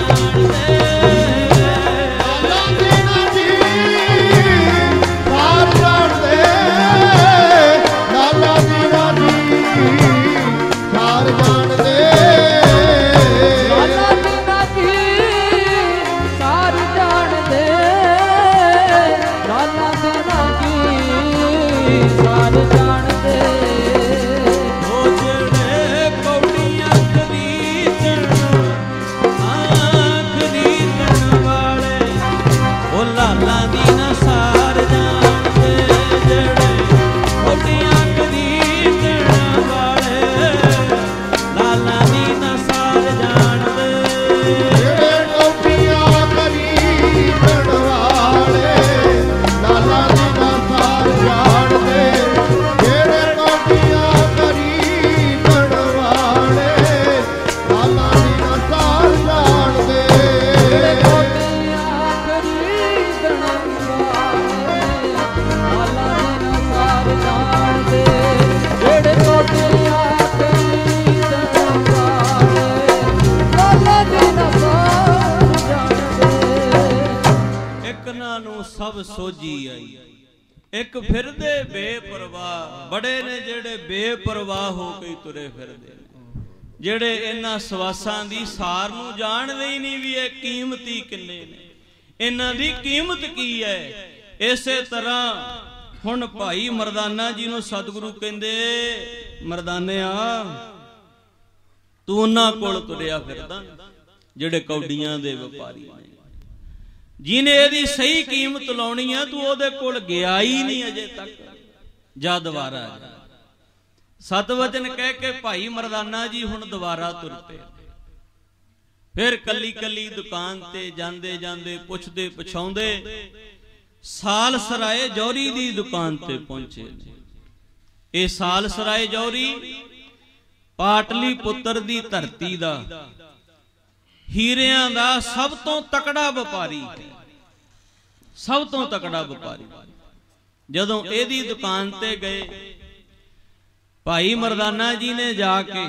दे, लाला दी ना सब सोजी आई। एक फिरदे बेपरवाह बड़े ने जेड़े बेपरवाह हो के तुरे फिरदे जेड़े इन्हां सवासां दी सार नूं जाणदे ही नहीं भी इह कीमती किन्ने ने, इन्हां दी कीमत की है। इसे तरह हुण भाई मर्दाना जी नूं सतगुरु कहंदे मर्दाने आ तू उन्हां कोल तुरिया फिरदा जेड़े कौडियां दे व्यापारी ने, जिने इहदी सही कीमत लाउणी है तू उहदे कोल गया ही नहीं अजे तक, जा दुबारा आ। सतवचन कह के भाई मर्दाना जी हुण दुबारा तुर पे, फिर कली कली दुकान ते जांदे जांदे पुछदे पुछाउंदे साल सराय जौहरी दी दुकान ते पहुंचे। ए साल सराय जौहरी पाटली पुत्र दी धरती दा हीरियां दा सब तो तकड़ा व्यापारी, सब तो तकड़ा व्यापारी। जदों एदी दुकान ते गए भाई मर्दाना जी ने जाके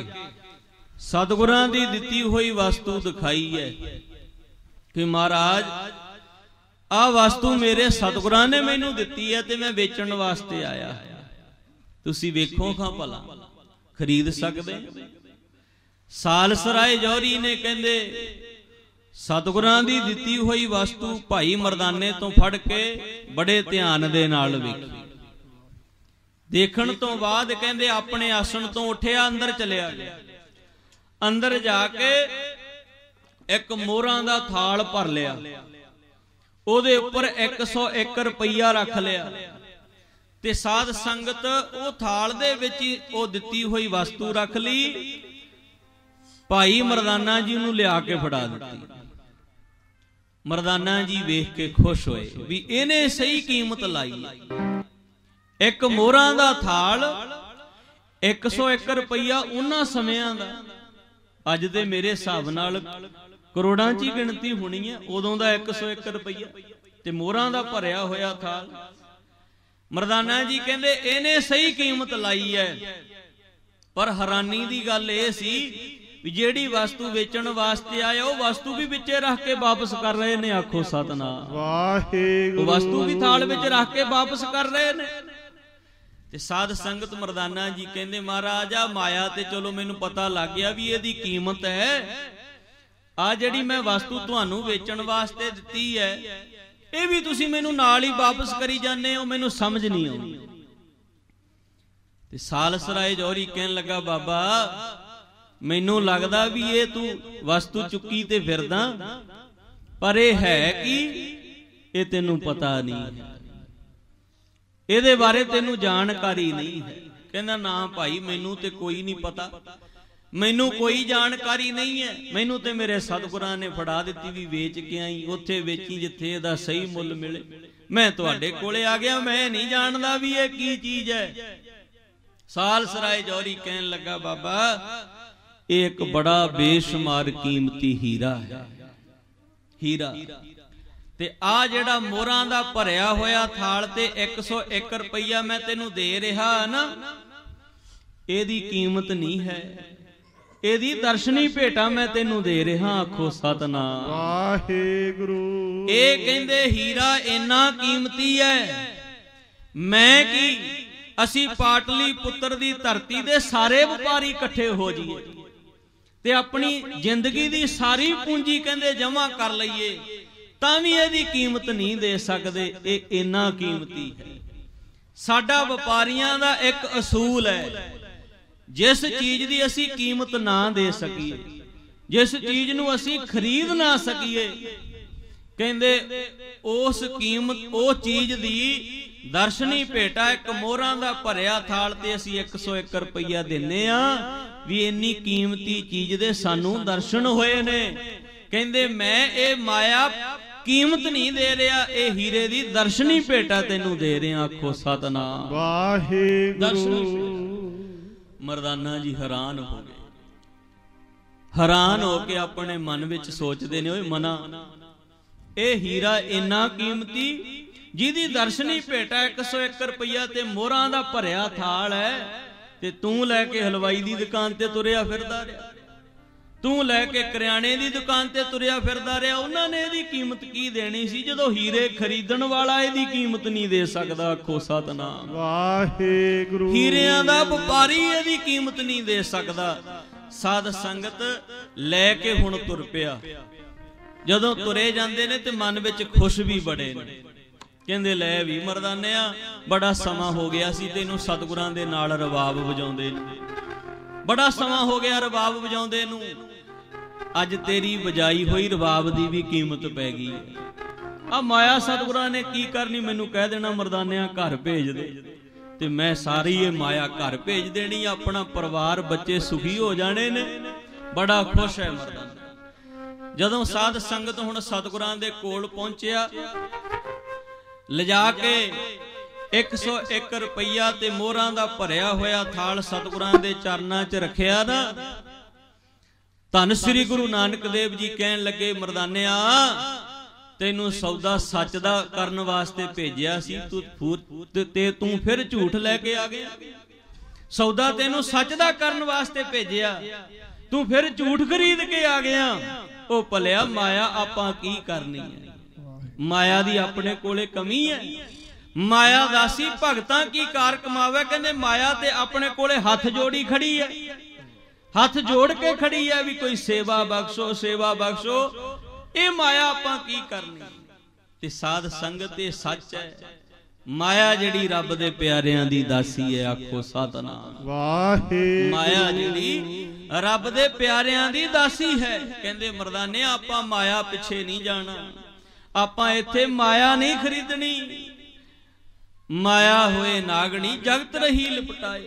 सतगुरां दी दिती हुई वस्तु दिखाई है कि महाराज आ वस्तु मेरे सतगुरां ने मैनूं दिती है ते मैं बेचण वास्ते आया, तुसीं वेखो खां भला खरीद सकदे। साल सराय जौहरी ने कहंदे सतगुरां दी दिती हुई वस्तु भाई मर्दाने तो फड़ के बड़े ध्यान दे नाल वेखी, देखण तो बाद कहंदे अपने आसन तो उठिया अंदर चलिया गया। अंदर जाके एक मोहरां दा थाल भर लिया, ओहदे उपर 101 रुपया रख लिया ते साध संगत ओ थाल दे विच ओ दिती हुई वस्तु रख ली। भाई मर्दाना जी नूं लिया के फड़ा दिती। मर्दाना जी वेख के खुश होए भी इहने सही कीमत लाई, एक मोहरां दा थाल 101 रुपया उन्हां समियां दा अज दे मेरे हिसाब नाल करोड़ां च गिणती होनी है, उदों दा 101 रुपया ते मोहरां दा भरिया होया थाल। मर्दाना जी कहंदे इहने सही कीमत लाई है, पर हैरानी दी गल इह सी भी जिहड़ी वस्तु वेचण वास्ते आया वो वस्तु भी विच रख के वापस कर रहे ने। आखो सतनाम वाहिगुरू। वस्तु भी थाल विच रख के वापस कर रहे ने। ते साध संगत मर्दाना जी कहंदे महाराज आ माया ते चलो मैनूं पता लग गया भी इहदी कीमत है, आ जिहड़ी मैं वस्तु तुहानूं वेचण वास्ते दित्ती है इह भी तुसीं मैनूं नाल ही वापस करी जांदे हो, मैनूं समझ नहीं आउंदी। ते साल सराय जौहरी कहण लगा बाबा मैनूं लगदा भी ये तू वस्तु चुकी ते फिरदा पर यह है कि ये तेनू पता नहीं है, इहदे बारे तेनू जानकारी नहीं है। कहंदा ना भाई मैनू ते कोई नहीं पता, मैनू कोई जानकारी नहीं है, मैनू ते मेरे सतगुरां ने फड़ा दिती भी वेच के आई, उत्थे वेची जिथे इहदा सही मुल मिले, मैं तुहाडे कोले आ गया, मैं नहीं जानदा भी ये की चीज है। साल सराय जौहरी कहण लगा बाबा एक बड़ा बेशुमार कीमती हीरा है, हीरा ते आ जेड़ा मोहरां दा भरिया होया थाल ते 101 रुपया मैं तेनू दे रहा ना, एदी कीमत नहीं है, एदी दर्शनी भेटा मैं तेनू दे रहा। आखो सतनाम वाहिगुरू। ए कहंदे हीरा इन्ना कीमती है मैं की असी पाटली पुत्र दी धरती दे सारे व्यापारी इकट्ठे हो जाइए ते अपनी जिंदगी दी सारी पूंजी कहंदे जमा कर लईए तां वी इहदी कीमत नहीं दे सकदे, इह इन्ना कीमती है। साडा व्यापारियां दा एक असूल है जिस चीज दी असी कीमत ना दे सकीए, जिस चीज नूं असी खरीद ना सकीए कहंदे उस कीमत उह चीज दी दर्शनी भेटा एक मोहरां दा भरिया थाल ते असी 101 रुपया दिंने आ भी इन्नी कीमती चीज दे सानू दर्शन होए ने। कहंदे मैं ए माया कीमत नहीं दे रहा, ए हीरे दी दर्शनी भेटा तेनू दे रहा। आखो सतनाम वाहिगुरू। मर्दाना जी हैरान हो गए, हैरान हो के अपने मन विच सोचदे ने ओए मना ए हीरा इन्ना कीमती जिहदी दर्शनी भेटा 101 रुपया ते मोहरां दा भरिया थाल है ते तू लैके हलवाई दी दुकान ते तुरिया फिरदा रहा। तू लैके करियाने की दुकान से तुरया फिरदा रहा, उन्होंने इसकी कीमत की देनी सी, जदों हीरे खरीदण वाला इसकी कीमत नहीं दे सकता। आखो सतनाम वाहिगुरू। हीरियां दा व्यापारी इसकी कीमत नहीं दे सकता। साध संगत लैके हुण तुर पिया, जदों तुरे जांदे ने ते मन विच खुश भी बड़े ने, कहते लै भी मरदाने बड़ा समा हो गया सी, तैनूं सतगुरां दे नाल रबाब वजाउंदे ने, बड़ा समा हो गया रबाब बजाउंदे नूं, अज तेरी बजाई हुई रबाब दी भी कीमत पै गई। आ माया सतगुरां ने की करनी, मैनूं कह देना मरदानिया घर भेज दे, ते मैं सारी ये माया घर भेज देनी, अपना परिवार बच्चे सुखी हो जाने ने, बड़ा खुश है मरदाना। जदों साध संगत हुण सतगुरां दे कोल पहुंचिया, लिजा के 101 रुपया ते मोहरां दा भरिया होया थाल सतगुरां दे चरनां च रखिया ना। धन श्री गुरु नानक देव जी कहण लगे, मरदानिया तैनूं सौदा सच दा करन वास्ते भेजिया सी, तू फिर झूठ लैके आ गया। सौदा तैनूं सच दा करन वास्ते भेजिया, तू फिर झूठ खरीद के आ गया। ओ भलिया माया आपां की करनी है, माया दी अपने कोले कमी है। माया दासी भगतां की कार कमावे, कहंदे माया ते अपने कोले हथ जोड़ी खड़ी है, हथ जोड़ के खड़ी है भी कोई सेवा बख्शो सेवा बख्शो। ये माया आपां की करनी ते साध संगत ये सच है, माया जिहड़ी रब दे प्यारियां दी दासी है। आखो सतनाम वाहिगुरू। माया जिहड़ी रब दे प्यारियां दी दासी है। कहंदे मरदाने आपां माया पिछे नहीं जाना, आपां इत्थे माया नहीं खरीदनी। माया होए नागनी जगत रही लिपटाए,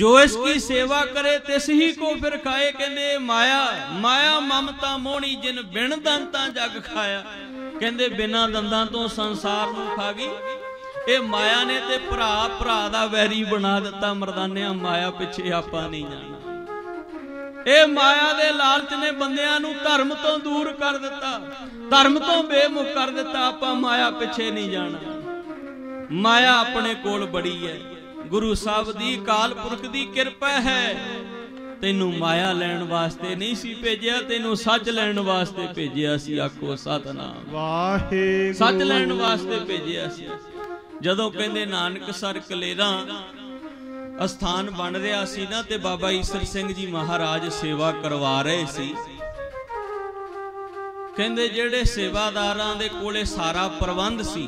जो इसकी सेवा करे तिस ही को फिर खाए। कहंदे माया माया ममता मोहनी, जिन बिन दंतां जग खाया। कहंदे बिना दंदां तो संसार नूं खा गई। ये माया ने ते भरा भरा दा वैरी बना दिता। मरदानिया माया पिछे आपां नहीं जाना। ये माया दे लालच ने बंदियां नूं धर्म तो दूर कर दिता, धर्म तो बेमुख कर दिता। आपां माया पिछे नहीं जाना। माया अपने कोल बड़ी है, गुरु साहब दी काल पुरख दी किरपा है। तेनू माया लैण वास्ते नहीं सी भेजिया, तेनू सच लैण वास्ते भेजिया सी। आखो सतनाम वाहिगुरू। सच लैण वास्ते भेजिया सी। जदों कहंदे नानक सर कलेरा अस्थान बन रहा सी ना, ते बाबा ईसर सिंह जी महाराज सेवा करवा रहे सी। कहंदे जेड़े सेवादारां दे कोले सारा प्रबंध सी,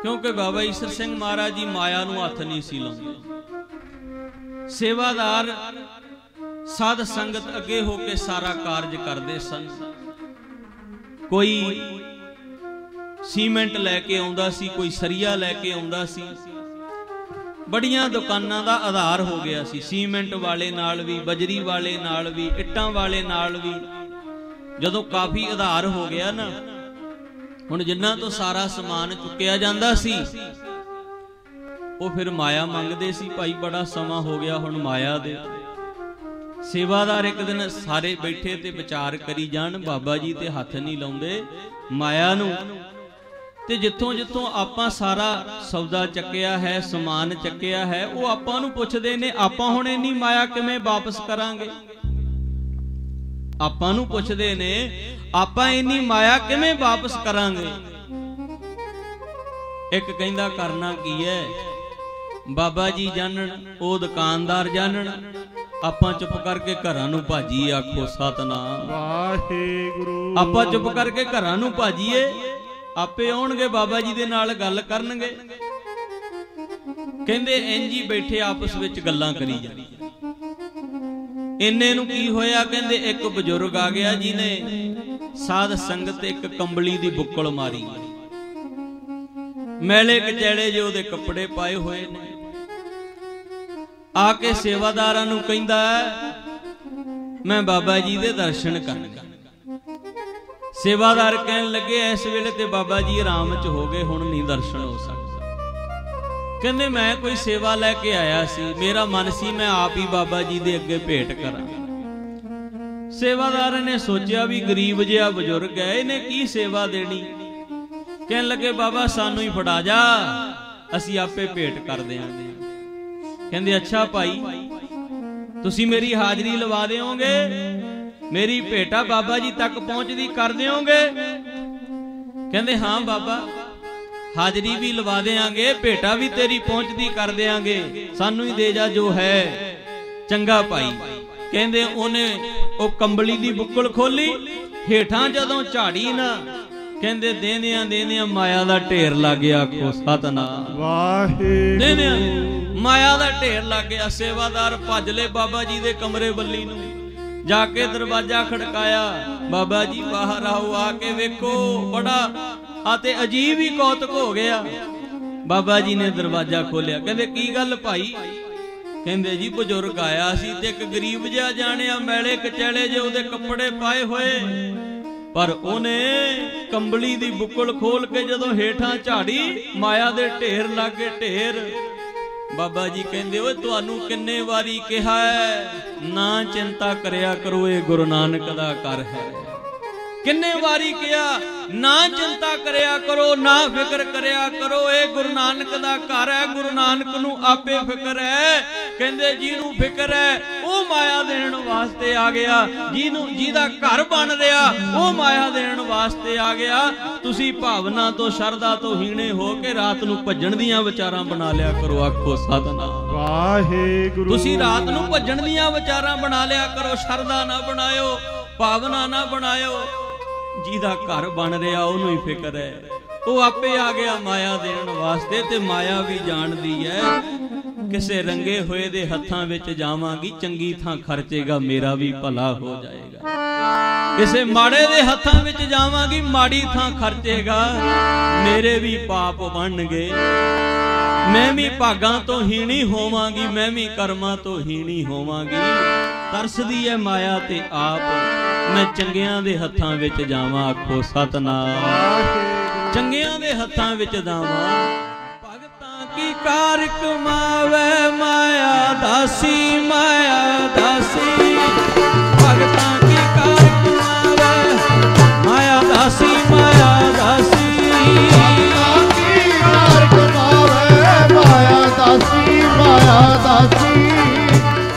क्योंकि बाबा ईसर सिंह महाराज जी माया नूं हथ नहीं सी लाउंदे। सेवादार साध संगत अगे होके सारा कार्य करदे सन। कोई सीमेंट लैके आउंदा सी, कोई सरिया लैके आउंदा सी। बड़ियां दुकानां दा आधार हो गया सी, सीमेंट वाले नाल भी, बजरी वाले नाल भी, इट्टां वाले नाल भी। जदों काफ़ी आधार हो गया ना, हुण जिन्हां तो सारा समान चुकिया जांदा सी, वो फिर माया मंगदे सी। भाई बड़ा समा हो गया, हुण माया दे। सेवादार एक दिन सारे बैठे ते विचार करी जान, बाबा जी ते हथ नहीं लाउंदे माया नूं। ते जिथों जिथों आपां सारा सौदा चक्या है, समान चक्या है, वो आपां नूं पुछदे ने, आपां हुण इन्नी माया किवें वापस करांगे। आपां नूं पुछदे ने, आपां इन्नी माया किवें वापस करांगे। एक कहंदा करना की है, बाबा जी जानन, ओ दुकानदार जानन, आपां चुप करके घरां नूं भाजीए। आखो सतनाम वाहिगुरू। आपां चुप करके घरां नूं भाजीए, आपे आउणगे बाबा जी दे नाल गल करनगे। कहंदे इंज ही बैठे आपस विच गल्लां करी जांदे। इन्ने नूं की होया, कहंदे एक बजुर्ग आ गया जिने साध संगत एक कंबली दी बुक्कल मारी, मैले कचैड़े जे उहदे कपड़े पाए होए ने। आके सेवादारां नूं कहंदा, मैं बाबा जी दे दर्शन करने। सेवादार कहण लगे, इस वेले ते बाबा जी आराम च हो गए, हुण नहीं दर्शन हो सकदा। कहंदे मैं कोई सेवा लैके आया सी, मेरा मन सी मैं आप ही बाबा जी दे अगे भेंट करां। सेवादार ने सोचा भी गरीब जिहा बजुर्ग है, इन्हें की सेवा देनी। कहन लगे, बाबा सानू ही फड़ा जा, असीं आपे भेंट कर देंगे। कहंदे अच्छा भाई, तुसीं मेरी हाजरी लवा देओगे। मेरी भेटा बाबा जी तक पहुंचती कर दोगे? कहते हाँ बाबा, हाजरी भी लवा देंगे, भेटा भी तेरी पहुंचती कर देंगे, सानू ही दे जा जो है चंगा पाई। कहते उन्हें वो कंबली की बुक्कल खोली, हेठां जदों झाड़ी ना, कहते देनिया देनिया माया का ढेर लग गया। आखो सतनाम वाहिगुरू। देनिया माया का ढेर लग गया। सेवादार भज ले बाबा जी दे कमरे वल्ली नूं, जाके दरवाजा खड़काया, बाबा जी बाहर आओ, आके वेखो बड़ा आते अजीब ही कौतक हो गया। बाबा जी ने दरवाजा खोलिया, कहते की गल भाई? कहते जी बुजुर्ग आया सी ते एक गरीब जिहा जाणिया, मैले कचैले जे उहदे कपड़े पाए होए, पर उन्हें कंबली दी बुक्कल खोल के जदों हेठां झाड़ी, माया दे ढेर लग गए ढेर। बाबा जी कहंदे ओए तुहानू किन्ने वारी कहा है ना चिंता करिया करो, ये गुरु नानक दा कर है। किन्ने वारी कहा ना चिंता करिया करो, ना फिक्र करिया करो, ये गुरु नानक दा घर है, गुरु नानक नू आपे फिक्र है। कहंदे जिहनू फिक्र है माया देन वास्ते आ गया, जिहदा घर बन रहा वह माया देन वास्ते आ गया। तुसी भावना तो शरदा तो हीणे हो के रात नूं भजण दीआं विचारां बना लिया करो। आखो सतनाम वाहिगुरू। तुसी रात नूं भजण दीआं विचारां बना लिया करो, शरदा ना बनायो, भावना ना बनायो। जिहदा घर बन रहा उहनूं ही फिक्र है, वो आपे आ गया माया देन वास्ते, ते माया भी जाणदी है किसे रंगे हुए दे हत्थां विच जावांगी, चंगी थां खर्चेगा मेरा भी भला हो जाएगा। किसे माड़े दे हत्थां विच जावांगी, माड़ी थां खर्चेगा मेरे भी पाप बनणगे, मैं भी भागां तो हीणी होवांगी, मैं भी कर्मां तो हीणी होवांगी। तरसदी है माया ते आप, मैं चंगियां दे हत्थां विच जावां। आखो सतनाम वाहिगुरू। चंगियां दे हत्थां विच जावां। की कार कमावे माया दासी, माया दासी भगतां की कार कमावे, माया दासी, माया दासी भगतां की कार कमावे, माया दासी, माया दासी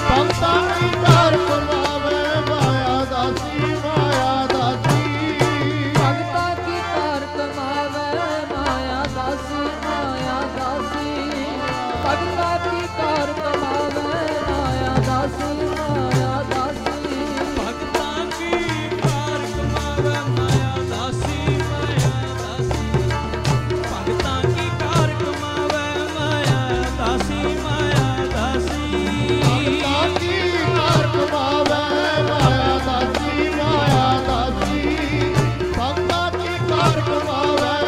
भगतां की कार कमावे, माया दासी, माया दासी भगतां की कार कमावे, माया दासी, माया दासी भगतां की कार कमावे, माया दासी, माया दासी भगतां की कार कमावे, माया दासी, माया दासी भगतां की कार कमावे,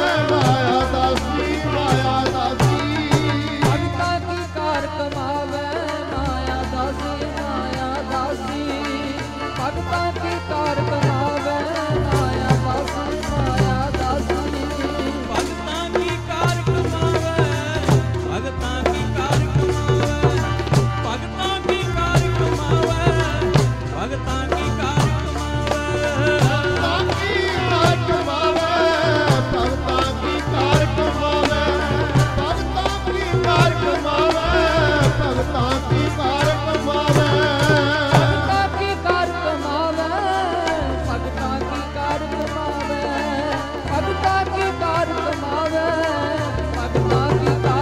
माया दासी, माया दासी भगतां की कार कमावे, माया दासी, माया दासी भगतां की कार कमावे, माया दासी, माया दासी कमावे, माया दासी, माया दासी भगतां की कार कमावे, माया दासी, माया दासी भगतां की कार कमावे, भगतां की कार कमावे, भगतां की कार कमावे, भगतां की कार कमावे, भगतां की कार कमावे, भगतां की कार कमावे, भगतां की कार कमावे, भगतां की कार कमावे, भगतां की कार कमावे, भगतां की कार कमावे, भगतां की कार कमावे, भगतां की कार कमावे,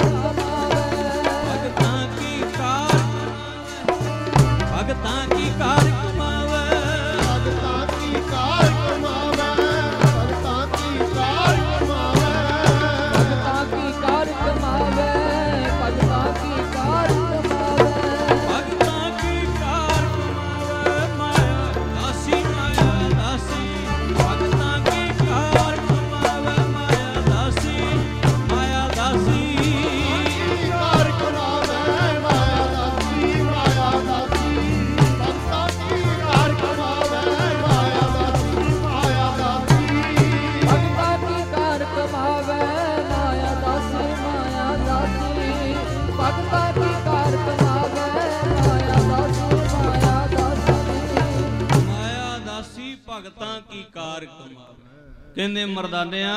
भगतां की कार, भगतां की कार कमावे, भगतां की कार कमावे, भगतां की कार कमावे, भगतां की कार कमावे, भगतां की कार कहने मरदानिया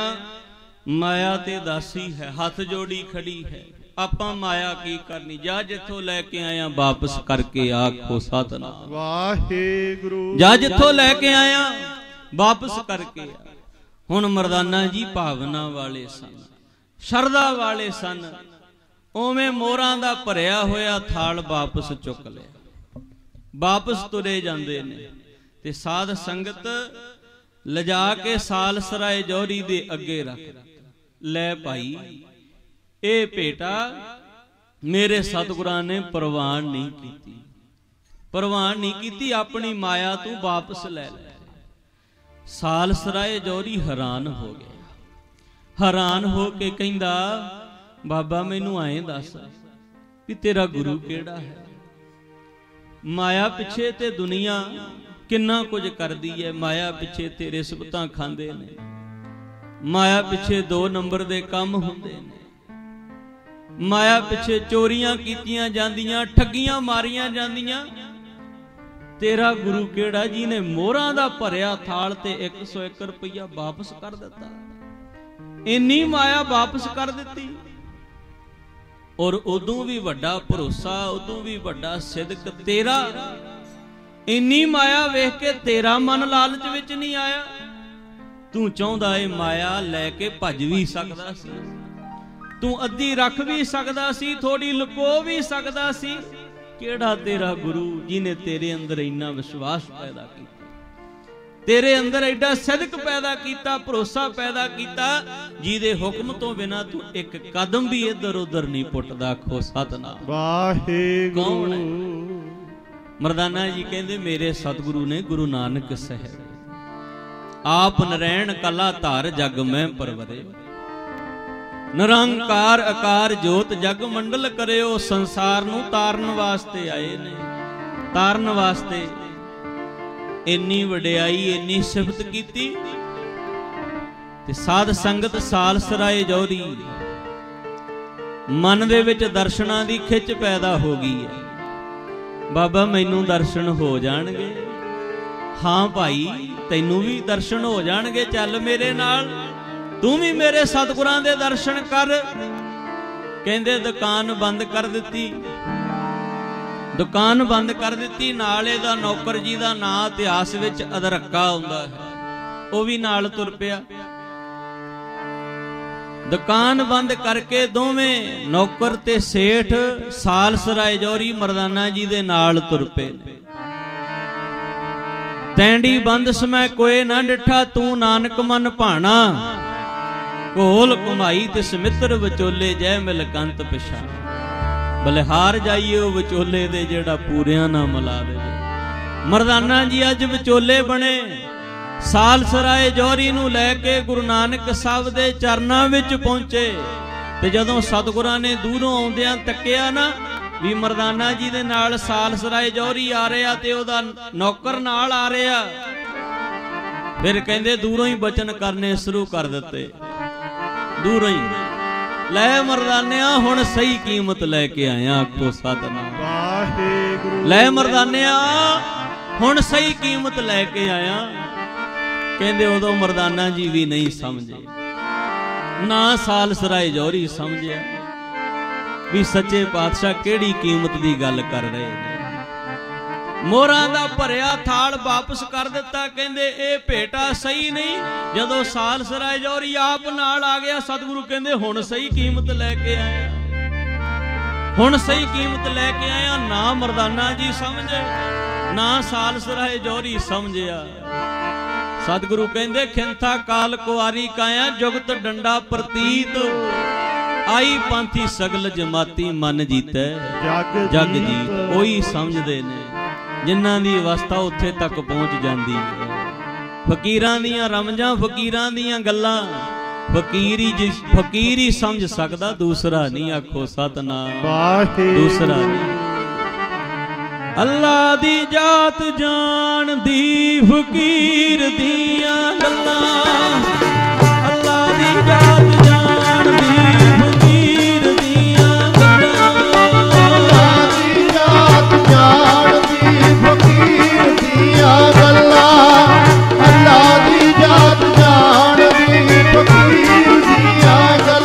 माया ते दासी है, हाथ जोड़ी खड़ी है। ਆਪਾਂ ਮਾਇਆ ਕੀ ਕਰਨੀ, ਜਾ ਜਿੱਥੋਂ ਲੈ ਕੇ ਆਇਆ ਵਾਪਸ ਕਰਕੇ ਆਖੋ ਸਤਿਨਾਮ ਵਾਹਿਗੁਰੂ। ਜਾ ਜਿੱਥੋਂ ਲੈ ਕੇ ਆਇਆ ਵਾਪस ਕਰਕੇ। ਹੁਣ ਮਰਦਾਨਾ ਜੀ ਭਾਵਨਾ ਵਾਲੇ ਸਨ, ਸ਼ਰਧਾ ਵਾਲੇ ਸਨ, ਉਵੇਂ ਮੋਹਰਾਂ ਦਾ ਭਰਿਆ ਹੋਇਆ ਥਾਲ ਵਾਪਸ ਚੁੱਕ ਲਿਆ, ਵਾਪਸ ਤੁਰੇ ਜਾਂਦੇ ਨੇ। ਤੇ ਸਾਧ ਸੰਗਤ ਲਿਜਾ ਕੇ ਸਾਲਸਰਾਏ ਜੌਹਰੀ ਦੇ ਅੱਗੇ ਰੱਖ, ਲੈ ਭਾਈ ਇਹ ਭੇਟਾ ਮੇਰੇ ਸਤਿਗੁਰਾਂ ਨੇ ਪ੍ਰਵਾਨ ਨਹੀਂ ਕੀਤੀ, ਪ੍ਰਵਾਨ ਨਹੀਂ ਕੀਤੀ, ਆਪਣੀ ਮਾਇਆ ਤੂੰ ਵਾਪਸ ਲੈ ਲੈ। ਸਾਲਸਰਾਏ ਜੌਹਰੀ ਹੈਰਾਨ ਹੋ ਗਿਆ, ਹੈਰਾਨ ਹੋ ਕੇ ਕਹਿੰਦਾ ਬਾਬਾ ਮੈਨੂੰ ਆਏ ਦੱਸ ਵੀ ਤੇਰਾ ਗੁਰੂ ਕਿਹੜਾ ਹੈ? ਮਾਇਆ ਪਿੱਛੇ ਤੇ ਦੁਨੀਆ ਕਿੰਨਾ ਕੁਝ ਕਰਦੀ ਹੈ, ਮਾਇਆ ਪਿੱਛੇ ਤੇ ਰਿਸ਼ਵਤਾਂ ਖਾਂਦੇ ਨੇ, ਮਾਇਆ ਪਿੱਛੇ 2 ਨੰਬਰ ਦੇ ਕੰਮ ਹੁੰਦੇ ਨੇ, ਮਾਇਆ ਪਿੱਛੇ ਚੋਰੀਆਂ ਕੀਤੀਆਂ ਜਾਂਦੀਆਂ, ਠੱਗੀਆਂ ਮਾਰੀਆਂ ਜਾਂਦੀਆਂ। ਤੇਰਾ ਗੁਰੂ ਕਿਹੜਾ ਜੀ ਨੇ ਮੋਹਰਾਂ ਦਾ ਭਰਿਆ ਥਾਲ ਤੇ 101 ਰੁਪਇਆ ਵਾਪਸ ਕਰ ਦਿੱਤਾ, ਇੰਨੀ ਮਾਇਆ ਵਾਪਸ ਕਰ ਦਿੱਤੀ। ਔਰ ਉਦੋਂ ਵੀ ਵੱਡਾ ਭਰੋਸਾ, ਉਦੋਂ ਵੀ ਵੱਡਾ ਸਿਦਕ ਤੇਰਾ, ਇੰਨੀ ਮਾਇਆ ਵੇਖ ਕੇ ਤੇਰਾ ਮਨ ਲਾਲਚ ਵਿੱਚ ਨਹੀਂ ਆਇਆ, ਤੂੰ ਚਾਹੁੰਦਾ ਇਹ ਮਾਇਆ ਲੈ ਕੇ ਭੱਜ ਵੀ ਸਕਦਾ ਸੀ, ਤੂੰ ਅੱਧੀ ਰੱਖ ਵੀ ਸਕਦਾ ਸੀ, ਥੋੜੀ ਲੁਕੋ ਵੀ ਸਕਦਾ ਸੀ। ਕਿਹੜਾ ਤੇਰਾ ਗੁਰੂ ਜਿਹਨੇ ਤੇਰੇ ਅੰਦਰ ਇੰਨਾ ਵਿਸ਼ਵਾਸ ਪੈਦਾ ਕੀਤਾ, ਤੇਰੇ ਅੰਦਰ ਐਡਾ ਸਿਦਕ ਪੈਦਾ ਕੀਤਾ, ਭਰੋਸਾ ਪੈਦਾ ਕੀਤਾ, ਜਿਹਦੇ ਹੁਕਮ ਤੋਂ ਬਿਨਾ ਤੂੰ ਇੱਕ ਕਦਮ ਵੀ ਇੱਧਰ ਉੱਧਰ ਨਹੀਂ ਪੁੱਟਦਾ। ਖੋ ਸਤਿਨਾਮ ਵਾਹਿਗੁਰੂ। ਕੌਣ ਹੈ? मरदाना जी कहते मेरे सतगुरु ने गुरु नानक साहब। आप नरैण कला धार जग मैं परवरे, निरंकार आकार जोत जग मंडल करियो। संसार नूं तारन वास्ते आए ने, तारन वास्ते। इन्नी वड्याई, इन्नी सिफत कीती ते साध संगत सालसराय जौहरी मन दे विच दर्शनां दी खिच पैदा हो गई है। बाबा मैनू दर्शन हो जाणगे। हाँ भाई तैनू भी दर्शन हो जाणगे, चल मेरे नाल, तू भी मेरे सतगुरां दे दर्शन कर। कहंदे दुकान बंद कर दित्ती, दुकान बंद कर दित्ती। नाले दा नौकर जी दा नां इतिहास विच अदरक्का हुंदा है, ओ भी नाल तुर पिया। दुकान बंद करके दोवें नौकर ते सेठ सालसराय जौहरी मरदाना जी दे नाल तुर पे। तैंडी बंद समय कोई ना डिठा, तू नानक मन भाणा। घोल घुमाई तिस मित्र विचोले, जय मिलकंत पिछा। बलिहार जाइए वो विचोले दे, जेड़ा पूरियां ना मिला दे। मरदाना जी अज विचोले बने, सालसराय जौहरी नूं लैके गुरु नानक साहब दे चरनां विच पहुंचे। ते जदों सतगुरां ने दूरों आउंदियां तक्किया ना भी मरदाना जी दे नाल सालसराय जौहरी आ रहा ते ओहदा नौकर नाल आ रहा, फिर कहंदे दूरों ही बचन करने शुरू कर दित्ते। दूरों ही लै मरदानिया हुण सही कीमत लैके आया। आखो सतनाम वाहिगुरू। लै मरदानिया हुण सही कीमत लैके आया। कहते उदों मरदाना जी भी नहीं समझे, ना सालसराय जौहरी समझे भी सच्चे पातशाह केड़ी कीमत की गल कर रहे हैं। मोहरां दा भरिया थाल वापस कर दिता। कहते ये भेटा सही नहीं। जदों सालसराय जौहरी आप नाल आ गया, सतगुरु कहते हुण सही कीमत लैके आया, हुण सही कीमत लैके आया। ना मरदाना जी समझे, ना सालसराय जौहरी समझिया। सतगुरु कहंदे खिंथा काल कुआरी काया, जुगत डंडा प्रतीत। आई पांथी सगल जमाती, मन जीतै जग जीत। कोई समझदे ने जिन्हां दी अवस्था उत्थे तक पहुंच जांदी है। फकीरां दियां रमजां, फकीरां दियां गल्लां फकीर ही समझ सकदा, दूसरा नहीं। आखो सतनाम वाहिगुरू। दूसरा अल्लाह दी जात जान दी, फकीर दिया गल्लां। अल्लाह दी जात जान दी, फकीर दिया गल्लां। अल्लाह दी जात जान दी, फकीर दिया गल्लां। अल्लाह दी जात जान दी, फकीर दिया गल्लां।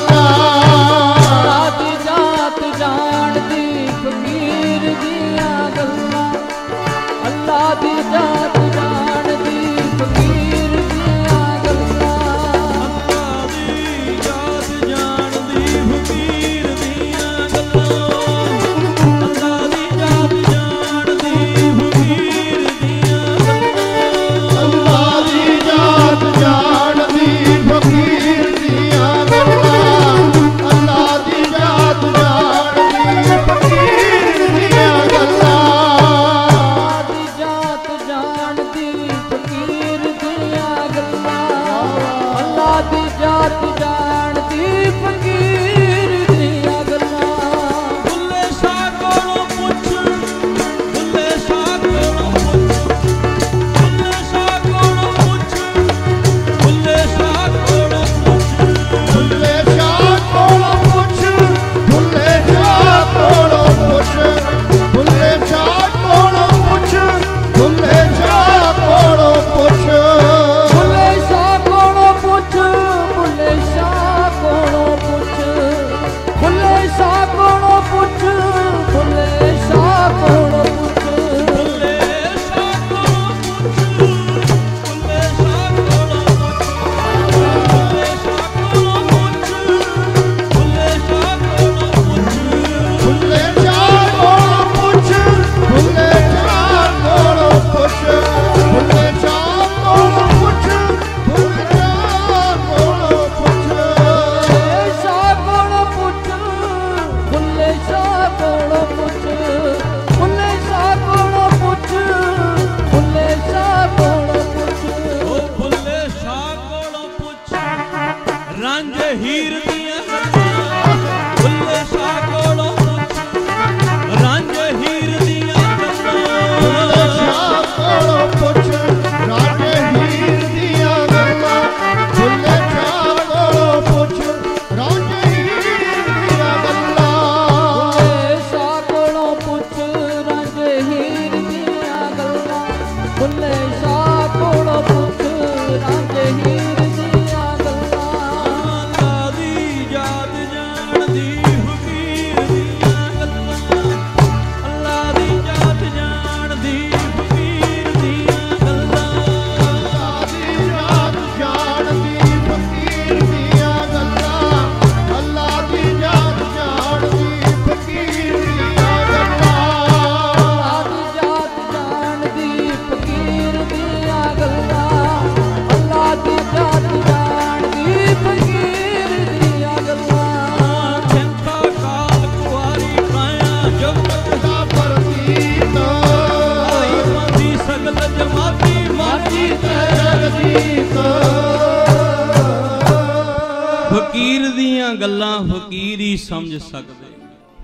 रंज हीर फकीर दियां गल्लां फकीर ही समझ सकदे,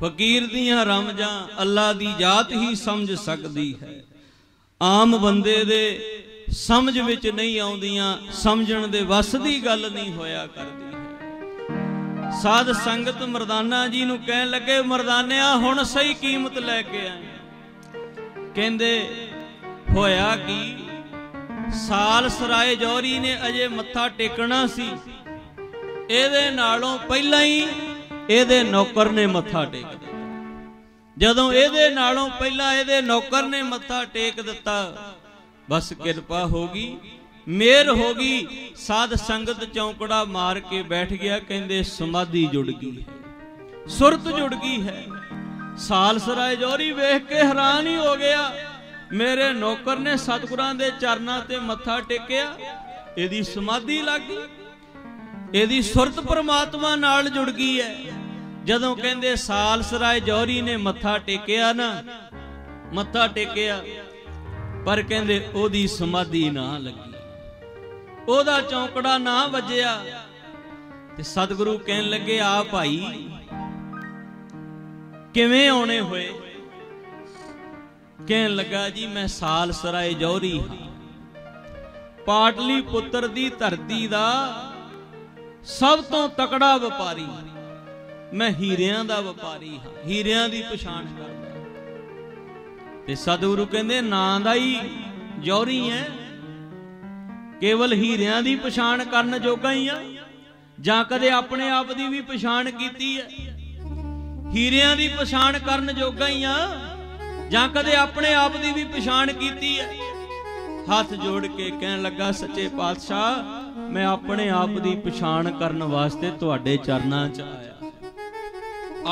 फकीर दियां रमजां अल्लाह दी जात ही समझ सकदी है। आम बंदे दे समझ विच नहीं आउंदियां, समझण दे वस दी गल नहीं होया करदी है। साध संगत मर्दाना जी नूं कहण लगे, मर्दानिया हुण सही कीमत लैके आए। कहंदे होया कि साल सराय जौहरी ने अजे मत्था टेकना सी, ਇਹਦੇ ਨਾਲੋਂ ਪਹਿਲਾਂ ਹੀ ਇਹਦੇ ਨੌਕਰ ਨੇ ਮੱਥਾ ਟੇਕ ਦਿੱਤਾ। ਜਦੋਂ ਇਹਦੇ ਨਾਲੋਂ ਪਹਿਲਾਂ ਇਹਦੇ ਨੌਕਰ ਨੇ ਮੱਥਾ ਟੇਕ ਦਿੱਤਾ, ਬਸ ਕਿਰਪਾ ਹੋ ਗਈ, ਮਿਹਰ ਹੋ ਗਈ। ਸਾਧ ਸੰਗਤ ਚੌਂਕੜਾ ਮਾਰ ਕੇ ਬੈਠ ਗਿਆ। ਕਹਿੰਦੇ ਸਮਾਧੀ ਜੁੜ ਗਈ ਹੈ, ਸੁਰਤ ਜੁੜ ਗਈ ਹੈ। ਸਾਲ ਸਰਾਏ ਜੋਰੀ ਵੇਖ ਕੇ ਹੈਰਾਨ ਹੀ ਹੋ ਗਿਆ, ਮੇਰੇ ਨੌਕਰ ਨੇ ਸਤਿਗੁਰਾਂ ਦੇ ਚਰਨਾਂ ਤੇ ਮੱਥਾ ਟੇਕਿਆ, ਇਹਦੀ ਸਮਾਧੀ ਲੱਗ ਗਈ, ਇਹਦੀ ਸੁरत परमात्मा नाल जुड़ गई है। जदों कहते साल सराय जौहरी ने मत्था टेकिया ना, मत्था टेकिया पर कहते ओदी समाधि ना लगी, ओदा चौंकड़ा ना वजया। ते सतगुरु कहन लगे, आ भाई किवें आने होए? कहन लगा, जी मैं साल सराय जौहरी पाटली पुत्र दी धरती दा सब तो तकड़ा व्यापारी, मैं हीरियां दा व्यापारी हां, हीरियां दी पछाण करदा। ते सतगुरु कहंदे, नां दा ही जौहरी है, केवल हीरियां दी पछाण करन जोगा ही आ जां कदे अपने आप दी भी पछाण कीती है? हीरियां दी पछाण करन जोगा ही आ जां कदे अपने आप दी भी पछाण कीती है? हाथ जोड़ के कहण लगा, सच्चे पातशाह मैं अपने आप की पछाण करने वास्ते तुहाडे चरनां च आया,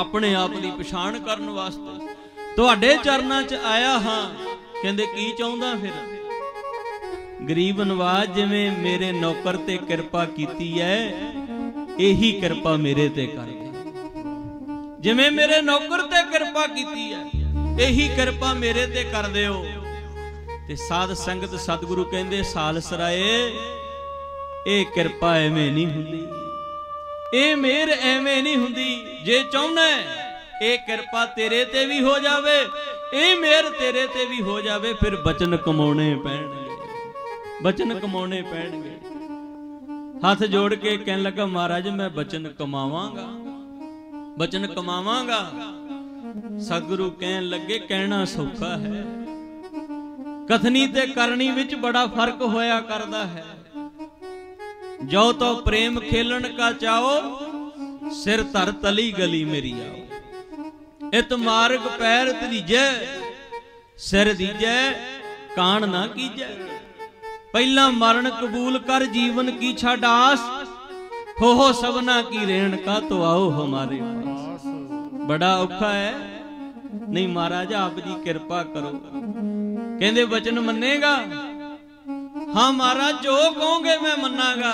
अपने आप की पछाण करने वास्ते तुहाडे चरनां च आया हां। कहंदे की चाहुंदा? फिर गरीब नवाज जिवें मेरे नौकर ते किरपा कीती है, यही किरपा मेरे ते कर दे। जिवें मेरे नौकर ते किरपा कीती है, यही किरपा मेरे ते कर दिओ। ते साध संगत सतगुरु कहंदे, साल सराए ਇਹ ਕਿਰਪਾ ਐਵੇਂ ਨਹੀਂ ਹੁੰਦੀ, ਇਹ ਮਿਹਰ ਐਵੇਂ ਨਹੀਂ ਹੁੰਦੀ। ਜੇ ਚਾਹੁੰਦਾ ਇਹ ਕਿਰਪਾ ਤੇਰੇ ਤੇ ਵੀ ਹੋ ਜਾਵੇ, ਇਹ ਮਿਹਰ ਤੇਰੇ ਤੇ ਵੀ ਹੋ ਜਾਵੇ, ਫਿਰ ਬਚਨ ਕਮਾਉਣੇ ਪੈਣਗੇ, ਬਚਨ ਕਮਾਉਣੇ ਪੈਣਗੇ। ਹੱਥ ਜੋੜ ਕੇ ਕਹਿਣ ਲੱਗਾ, ਮਹਾਰਾਜ ਮੈਂ ਬਚਨ ਕਮਾਵਾਂਗਾ, ਬਚਨ ਕਮਾਵਾਂਗਾ। ਸਤਿਗੁਰੂ ਕਹਿਣ ਲੱਗੇ, ਕਹਿਣਾ ਸੌਖਾ ਹੈ, ਕਥਨੀ ਤੇ ਕਰਨੀ ਵਿੱਚ ਬੜਾ ਫਰਕ ਹੋਇਆ ਕਰਦਾ ਹੈ। जो तो प्रेम खेलन का चाहो, सिर धर तली गली मेरी आओ। इत मार्ग पैर त्रीजे, सिर दीजे कान ना कीजे। पहला मरण कबूल कर, जीवन की छाड़ आस। हो सबना की रेण का, तो आओ हमारे पास। बड़ा औखा है, नहीं महाराज आप जी कृपा करो। कहंदे वचन मनेगा? हाँ महाराज जो कहोगे मैं मनागा।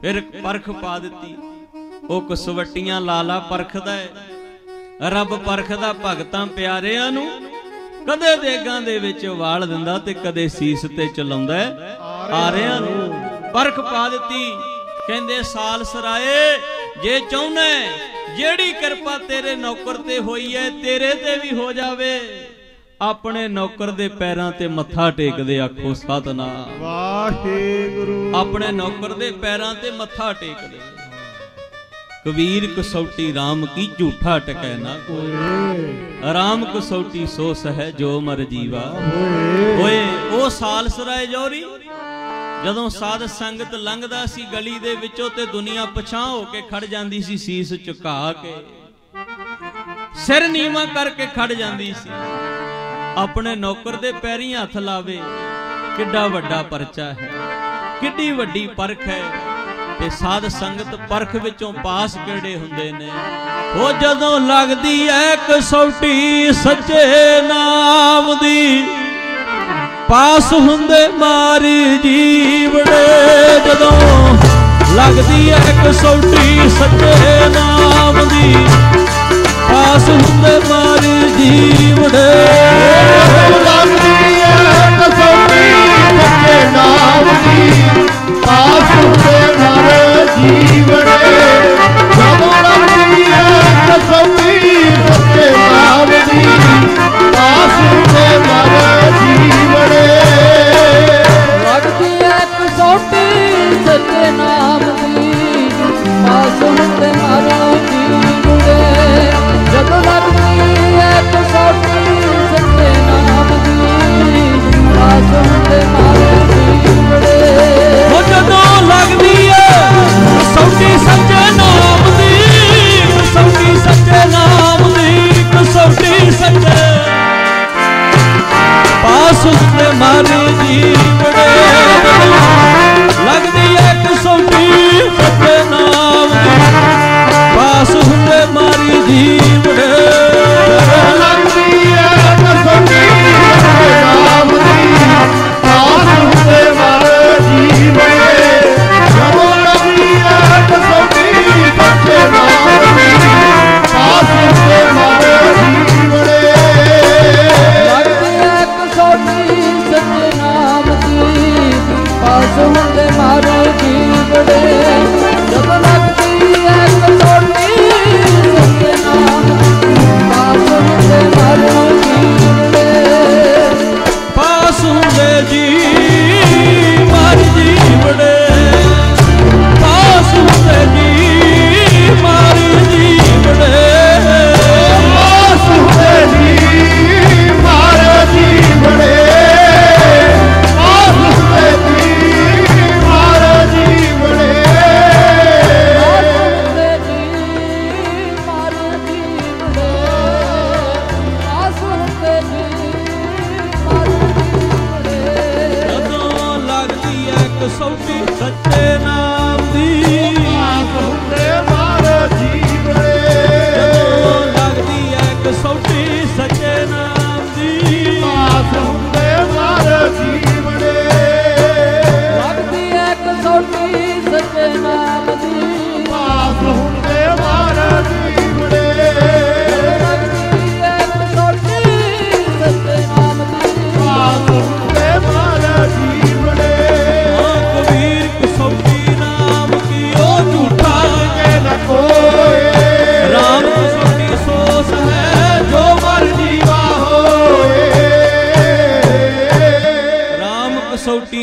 फिर परख पा दिती। ओ कसवटियां लाला परखदा है, रब परखदा भगतां प्यारियां नूं। कदे देगां दे विच वाल दिंदा ते कदे सीस ते चलांदा है आरियां नूं। परख पा दिती। कहंदे साल सराए जे चाहुने जेड़ी कृपा तेरे नौकर ते होई है तेरे ते भी हो जावे। अपने नौकर दे पैरां ते मत्था टेक दे आखो सतनाम वाहेगुरू। अपने नौकर दे पैरां ते मत्था टेक दे। कबीर कसौटी राम की झूठा टकै ना कोई, राम कसौटी सो सह जो मर जीवा होए। ओ साल सराय जोरी जदों साध संगत लंघदा सी गली दे विचों ते दुनिया पछां हो के खड़ जांदी सी, सीस झुका के सिर नीवा करके खड़ जांदी सी। अपने नौकर दे पैरीं हथ लावे किड्डा वड्डा परचा है, किड्डी वड्डी परख है। ते साध संगत परख विचों पास किहड़े हुंदे ने। ओ जदों लगदी ऐ कसौटी सच्चे नाम दी, पास हुंदे मारी जीवड़े। जदों लगदी ऐ कसौटी सच्चे नाम दी, पास हुंदे मारी जीवड़े।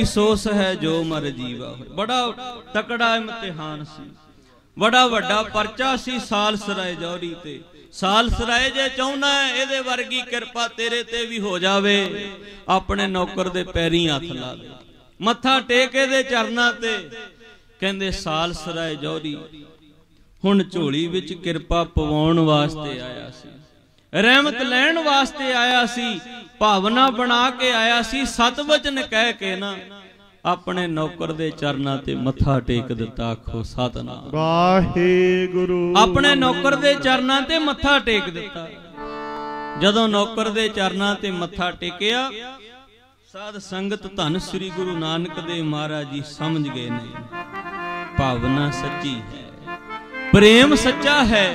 सोस है जो मर जीवा होए। बड़ा तकड़ा इम्तिहान सी, बड़ा वड्डा परचा सी साल सराय जौहरी ते। साल सराय जे चाहुंदा है इहदे वर्गी किरपा तेरे ते भी हो जावे। अपने नौकर दे पैरीं हथ ला दे, मत्था टेक दे चरना ते। कहंदे साल सराय जौहरी हुण झोली विच किरपा पवाउण वास्ते आया सी, रहमत लैण वास्ते आया सी, भावना बना के आया सी। सत वचन कह के ना अपने नौकर दे चरना ते मत्था टेक दिता आखो सतनाम वाहेगुरू। अपने नौकर दे चरना ते मत्था टेक दिता। जदों नौकर दे चरना ते मत्था टेकिया साध संगत धन श्री गुरु नानक देव महाराज जी समझ गए ने भावना सच्ची है, प्रेम सच्चा है।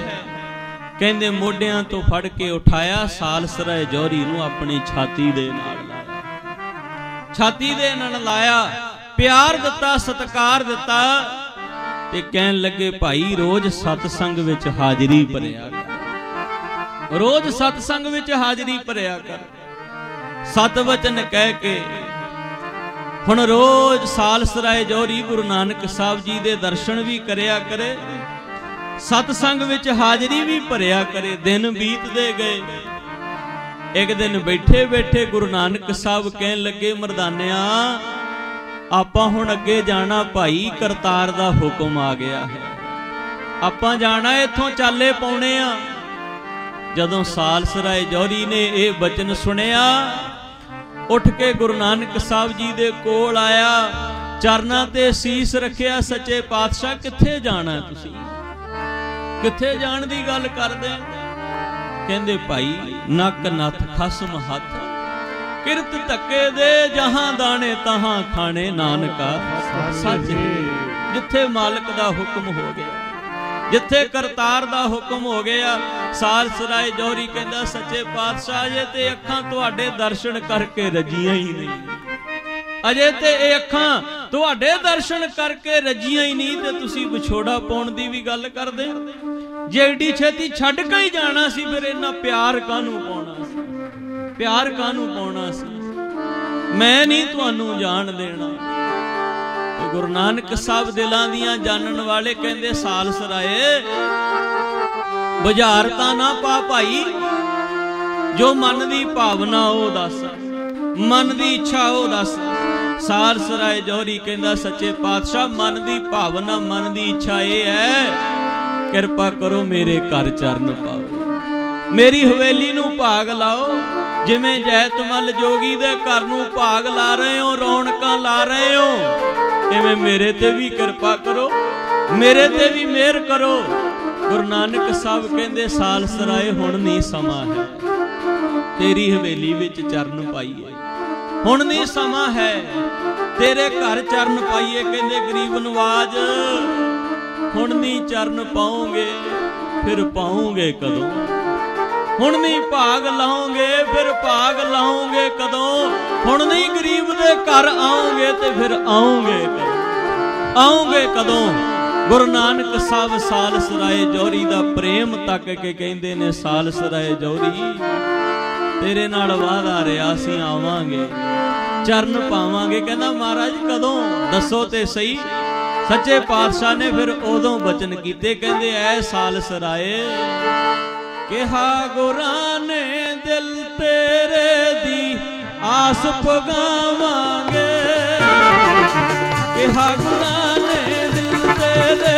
कहंदे मोढियां तो फड़ के उठाया साल सराय जौहरी नूं, अपनी छाती दे नाल लाया, छाती दे नाल लाया, प्यार दिता, सत्कार दिता। ते कहन लगे भाई रोज सत्संग विच हाजरी भरिया कर, रोज सत्संग विच हाजरी भरिया कर, सत वचन कह के हुण रोज सालसराय जोहरी गुरु नानक साहब जी दे दर्शन भी करिया करे, सतसंग विच हाजरी भी भरिया करे। दिन बीतते गए। एक दिन बैठे बैठे गुरु नानक साहब कहन लगे मरदानिया आपां हुण अगे जाना, भाई करतार दा हुक्म आ गया है, आपां जाना, इत्थों चाले पाउने आ। जदों सालसराय जोहरी ने ये बचन सुनिया उठ के गुरु नानक साहब जी दे कोल आया, चरना ते सीस रखिया, सच्चे पातशाह किथे जाना तुसी, किथे जान दी गल करदे। कहंदे भाई नक नथ खसम हथ, किरत धक्के दे जहां दाने तहां खाने, नानका सच। जिथे मालिक दा हुक्म हो गया, जिथे करतार दा हुक्म हो गया, सालसराय जोहरी कहता सच्चे पातशाह अजे ते अखां तुहाडे दर्शन करके रजियां ही नहीं, अजे ते इह अखां तुहाडे दर्शन करके रजियां ही नहीं, ते तुसीं विछोड़ा पाउण दी वी गल करदे। जे एडी छेती छड्ड के ही जाना सी फिर इन्ना प्यार काहनूं पाउणा सी, प्यार काहनूं पाउणा सी, मैं नहीं तुहानूं जाण देना। ते गुरु नानक साहब दिलां दीआं जानण वाले कहंदे सालसराय बुझारता ना पा भाई, जो मन की भावना वो दस, मन की इच्छा वो दस। सालसराय जोहरी कहता सच्चे पातशाह मन की भावना, मन की इच्छा यह है कृपा करो मेरे घर चरण पाओ, मेरी हवेली नूं भाग लाओ, जिमें जैतमल जोगी दे घर नूं भाग ला रहे हो, रौनकां ला रहे हो, इवें मेरे ते भी कृपा करो, मेरे ते भी मेहर करो। गुरु नानक साहब कहंदे सालसराय हुण नहीं समा है तेरी हवेली विच चरण पाईए, हुण नहीं समा है तेरे घर चरण पाईए। कहंदे गरीब नवाज हुण नहीं चरण पाओगे फिर पाओगे कदों, हुण नहीं भाग लाओगे फिर भाग लाओगे कदों, हुण नहीं गरीब दे घर आओगे ते फिर आओगे कदों। गुरु नानक साहब सालसराय जोहरी दा प्रेम तक के कहंदे ने सालसराय जोहरी तेरे नाल वादा रिया सी आवांगे, चरण पावांगे। कहंदा महाराज कदों दसो ते सही। सच्चे पातशाह ने फिर उदों बचन कीते, कहंदे ऐ सालसराय कहा गुरां ने दिल तेरे दी आस पगावांगे, कहा गुरां दी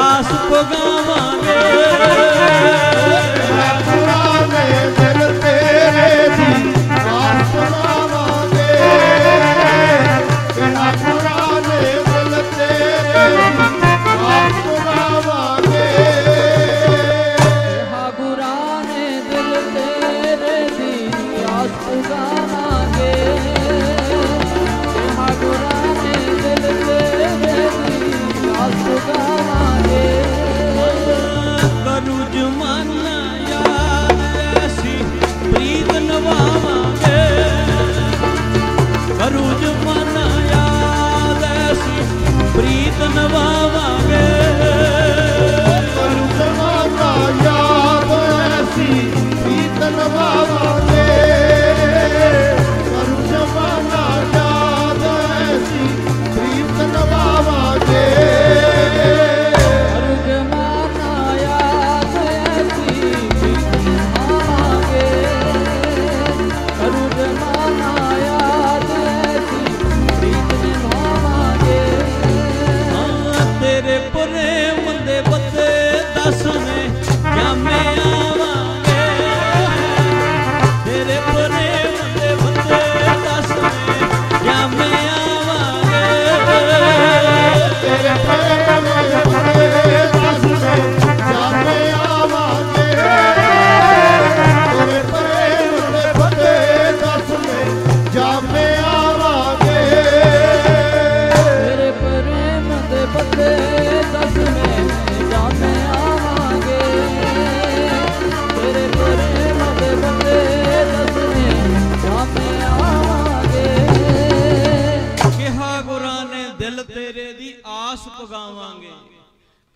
आस पगावांगे, तेरे तेरे दी आस पगावांगे, तेरा पुराने दिल तेरे दी आस पगावांगे, तेरा पुराने दिल तेरे दी आस पगावांगे, तेरा पुराने दिल तेरे करू जुमाना याद ऐसी प्रीत नवावांगे, करू जुमाना याद ऐसी प्रीत नवावांगे, करू जुमाना याद ऐसी प्रीत नवावांगे, करू जुमाना याद ऐसी प्रीत नवावांगे। तेरे प्रेम दे पते दस में जाने आवांगे। पगावांगे,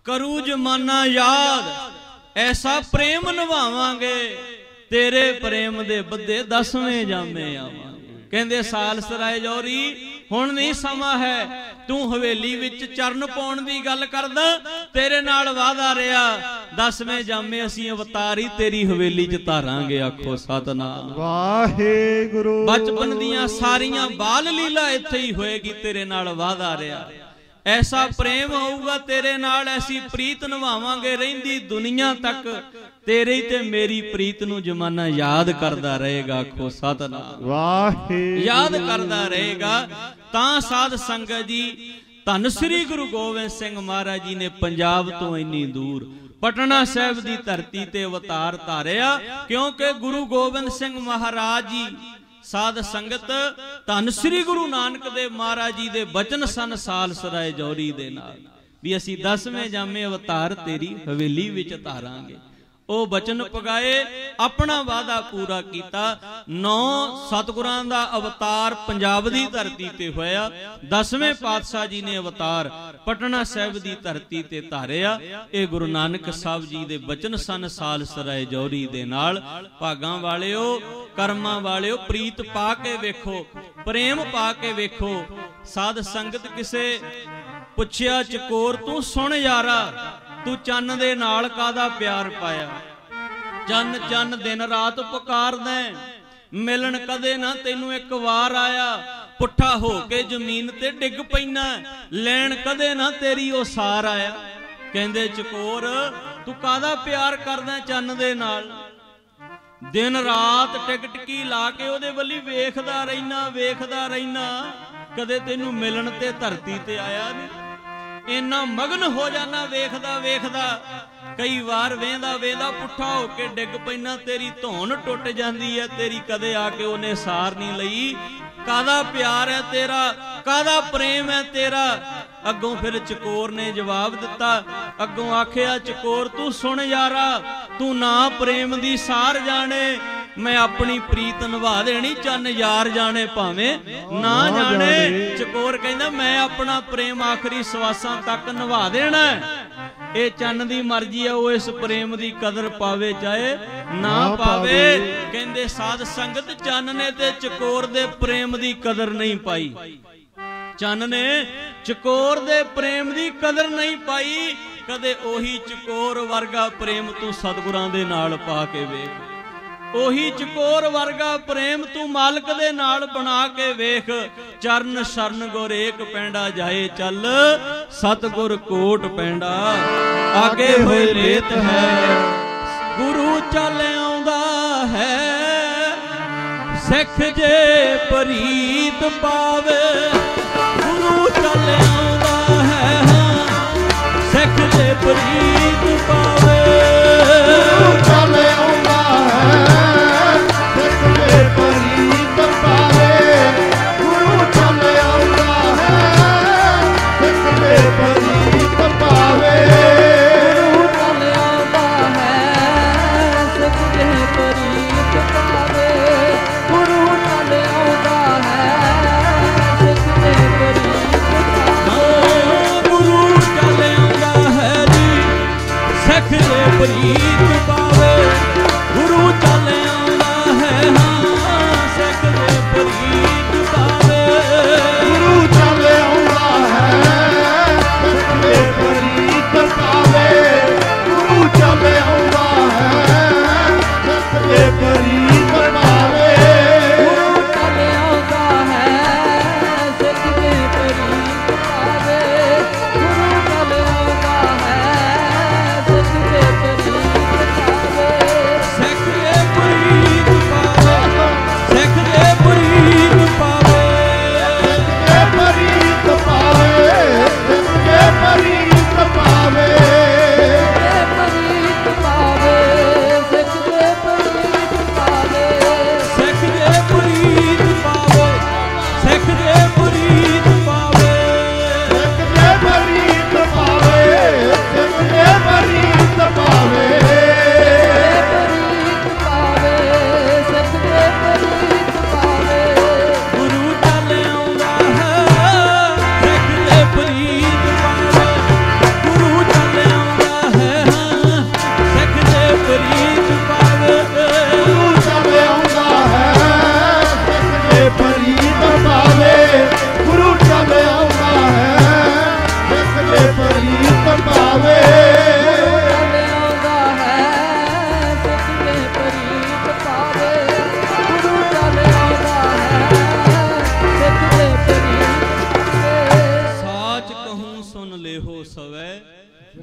करू जमाना याद ऐसा प्रेम निभावांगे, तेरे प्रेम दे बदे दसवें जामे आवांगे। कहंदे साल सराय जोरी हुण नहीं समा है, तू हवेली विच चरण पाउण दी गल करदा, तेरे नाल वादा रहा दसवें जामे असीं अवतारी तेरी हवेली च तारांगे। आखो सतनाम वाहिगुरू। बचपन दियां सारियां बाल लीला इत्थे ही होएगी, तेरे नाल वादा रहा ऐसा प्रेम होगा तेरे नाल, ऐसी प्रीत निभावांगे रहिंदी दुनिया तक, तेरे ते मेरी प्रीत नूं जमाना याद करदा रहेगा। आखो सतनाम वाहिगुरू। याद करदा रहेगा तां साध संगत जी, धन श्री गुरु गोबिंद सिंह महाराज जी ने पंजाब तो इन्नी दूर पटना साहिब दी धरती ते अवतार धारिया, क्योंकि गुरु गोबिंद सिंह महाराज जी साध संगत धन श्री गुरु नानक देव महाराज जी दे बचन सन साल सराय जौरी दे नाल भी असीं दसवें जामे अवतार तेरी हवेली विच तारांगे। ओ बचन पगाए, अपना वादा पूरा कीता। 9 सतगुरां दा अवतार पंजाब दी धरती ते होया, 10वें पातशाह जी ने अवतार पटना साहिब दी धरती ते धारिया। ए गुरु नानक साहब जी दे बचन सन साल सराय जौरी दे नाल। भागां वालिओ, कर्मां वालिओ, प्रीत पा के वेखो, प्रेम पा के वेखो। साध संगत किसे पुछिया, चकोर तू सुन यारा, तू चन्न दे नाल कादा प्यार पाया, चन्न चन्न दिन रात पुकार दे, मिलन कदे ना तेनू एक वार आया, पुठा हो के जमीन ते डिग पैना, लैण कदे ना तेरी ओसार आया। कहंदे चकोर तू कादा प्यार करदा चन्न दे नाल, दिन रात टिकटकी ला के ओहदे वल्ली वेखदा रहिना, कदे तेनू मिलन ते धरती ते आया नहीं। इन्ना मगन हो जाना वेखदा वेखदा, कई बार वेंदा वेंदा पुठा हो के डिग पैना, तेरी धौन टुट जाती है, तेरी कदे आके उन्हें सार नहीं लई। कादा प्यार है तेरा, कादा प्रेम है तेरा। अगों फिर चकोर ने जवाब दिता, अगों आखिया चकोर तू सुन यारा, तू ना प्रेम दी सार जाने, मैं अपनी प्रीत निभा देनी, चन्न यार जाने भावे ना जाने। चकोर कहंदा मैं अपना प्रेम आखिरी सवासां तक निभा देना, ये चन्न दी मर्जी है, वो इस प्रेम दी कदर पावे चाहे ना पावे। कहंदे साध संगत चन्न ने ते चकोर दे प्रेम दी कदर नहीं पाई, चन्न ने चकोर दे प्रेम दी कदर नहीं पाई। कदे ओही चकोर वर्गा प्रेम तू सतगुरां दे नाल पा के वेख, ओही चकोर वर्गा प्रेम तू मालक दे नाल बना के वेख। चरण शरण गोरेख पैंडा जाए चल, सतगुर कोट पैंडा आगे होए लेत है, गुरु चल आउंदा है, सिख जे प्रीत पावे, गुरु चल आउंदा है, सिख जे प्रीत पावे, गुरु चल आउंदा है।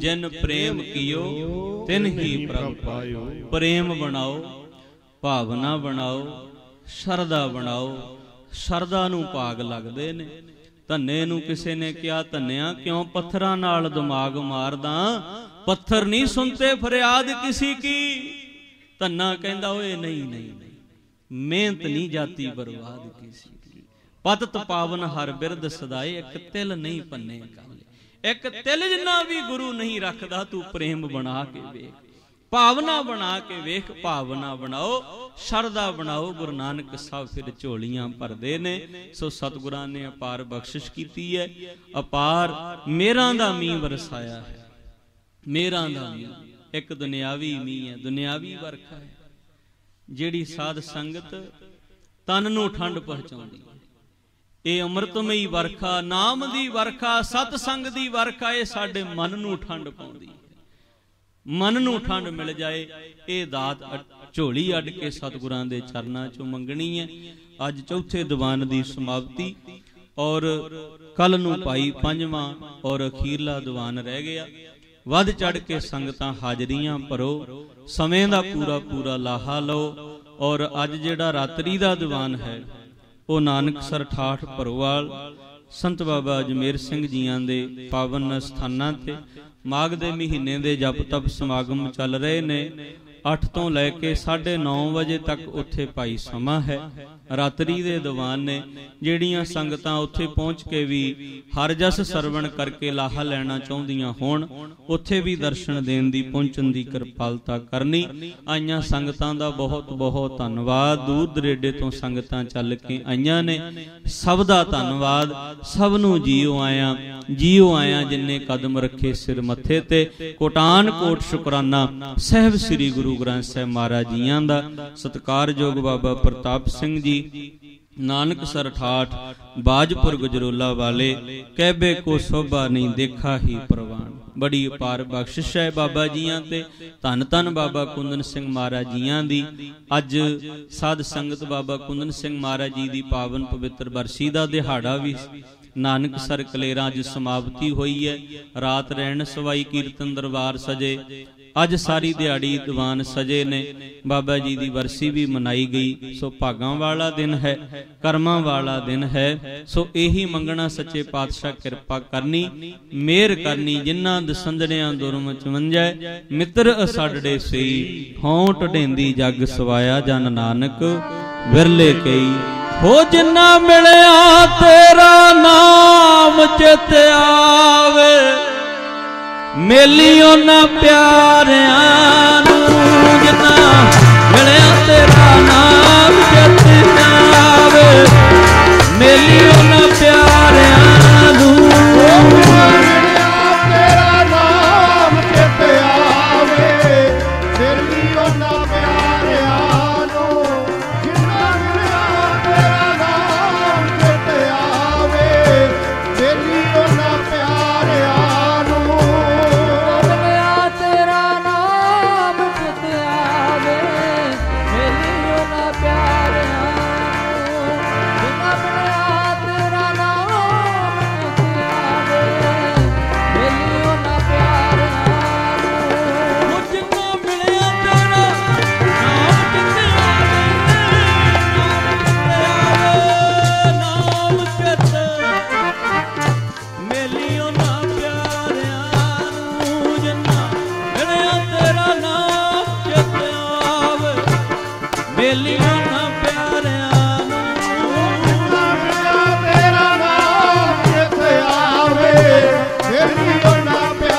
जिन प्रेम कियो तिन ही प्रभ पायो। प्रेम बनाओ, भावना बनाओ, शरदा बनाओ। शरदा नूं भाग लगदे ने। धन्ने नूं किसे ने कहा, धन्या क्यों पत्थरां नाल दिमाग मारदा, पत्थर नहीं सुनते फरियाद किसी की। धन्ना कहंदा ओए नहीं नहीं, मेहनत नहीं जाती बर्बाद किसी की। पतत पावन हर बिरद सदाए, एक तिल नहीं पन्ने काले। एक तिल जिन्ना भी गुरु नहीं रखता। तू प्रेम बना के वेख, भावना बना के वेख। भावना बनाओ, शरदा बनाओ। गुरु नानक साहब फिर झोलियां भरदे ने। सो सतगुरां ने अपार बख्शिश कीती है, अपार मेहरां दा मींह वरसाया है। मेहरां दा मींह एक दुनियावी मींह है, दुनियावी वर्खा है जिहड़ी साध संगत तन नूं ठंड पहुंचाउंदी। ਇਹ अमृतमई वर्खा, नाम दी वर्खा, सतसंग दी वर्खा ये साडे मन नूं ठंड पाउंदी। मन नूं ठंड मिल जाए, ये दात झोली अड्ड के सतगुरां दे चरनां चों मंगणी है। अज चौथे दीवान दी समाप्ति और कल नूं पाई पंजवां और अखीरला दीवान रह गया। वध चढ़ के संगतां हाजरियां भरो, समें दा पूरा पूरा लाहा लो। और अज जिहड़ा रात्रि दा दीवान है ਉਹ ਨਾਨਕਸਰ ਠਾਠ ਭਰੋਵਾਲ ਸੰਤ ਬਾਬਾ ਅਜਮੇਰ ਸਿੰਘ ਜੀਆਂ ਦੇ ਪਾਵਨ ਸਥਾਨਾਂ ਤੇ ਮਾਘ ਦੇ ਮਹੀਨੇ ਦੇ ਜਪ ਤਪ ਸਮਾਗਮ ਚੱਲ ਰਹੇ ਨੇ। 8 ਤੋਂ ਲੈ ਕੇ 9:30 ਵਜੇ ਤੱਕ ਉੱਥੇ ਭਾਈ ਸਮਾਂ ਹੈ। ਰਾਤਰੀ ਦੇ ਦੀਵਾਨ ਨੇ। ਜਿਹੜੀਆਂ ਸੰਗਤਾਂ ਉੱਥੇ ਪਹੁੰਚ ਕੇ ਵੀ ਹਰ ਜਸ ਸਰਵਣ ਕਰਕੇ ਲਾਹਾ ਲੈਣਾ ਚਾਹੁੰਦੀਆਂ ਹੋਣ, ਉੱਥੇ ਵੀ ਦਰਸ਼ਨ ਦੇਣ ਦੀ ਪਹੁੰਚਣ ਦੀ ਕਿਰਪਾਲਤਾ ਕਰਨੀ। ਆਈਆਂ ਸੰਗਤਾਂ ਦਾ ਬਹੁਤ ਬਹੁਤ ਧੰਨਵਾਦ। ਦੂਰ ਦਰੇਡੇ ਤੋਂ ਸੰਗਤਾਂ ਚੱਲ ਕੇ ਆਈਆਂ ਨੇ। ਸਭ ਦਾ ਧੰਨਵਾਦ। ਸਭ ਨੂੰ ਜੀਓ ਆਇਆਂ, ਜੀਓ ਆਇਆਂ। ਜਿੰਨੇ ਕਦਮ ਰੱਖੇ ਸਿਰ ਮੱਥੇ ਤੇ, ਕੋਟਾਨ ਕੋਟ ਸ਼ੁਕਰਾਨਾ ਸਹਿਬ ਸ੍ਰੀ गुरु ग्रंथ साहिब महाराज जियां दा। सत्कारयोग बाबा प्रताप सिंह जी नानक सर ठाठ बाजपुर गजरोला वाले, कहबे को शोभा नहीं देखा ही परवान। बड़ी अपार बख्शिश है बाबा जियां ते। धन धन बाबा कुंदन सिंह महाराज जियां दी। अज साध संगत बाबा कुंदन सिंह महाराज जी दी पावन पवित्र बरसी दा दिहाड़ा भी नानकसर कलेरा अज समाप्ति हुई है। रात रहन सवाई कीर्तन दरबार सजे। अज सारी दिहाड़ी दीवान सजे ने। बाबा जी की बरसी भी मनाई गई। सो भागां वाला दिन है, कर्मां वाला दिन है। सो यही मंगना सच्चे पातशाह कृपा करनी, मेहर करनी। जिन्हां दसंधड़ियां दुरम चवंजै, मित्र असाडड़े सई। होंट ढेंदी जग सवाया जन नानक विरले कई। हो जिन्ना मिलिया तेरा नाम चित आवे, मेलियों ना प्यारियां नूं। जिन्ना मिलिया तेरा नाम चित आवे, मेलियों ना प्यारियां नूं। मिलिया तेरा नाम चित आवे, मेलियों ना प्यारियां नूं। जिन्ना मिलिया तेरा नाम चित आवे, मेलियों ना प्यारियां।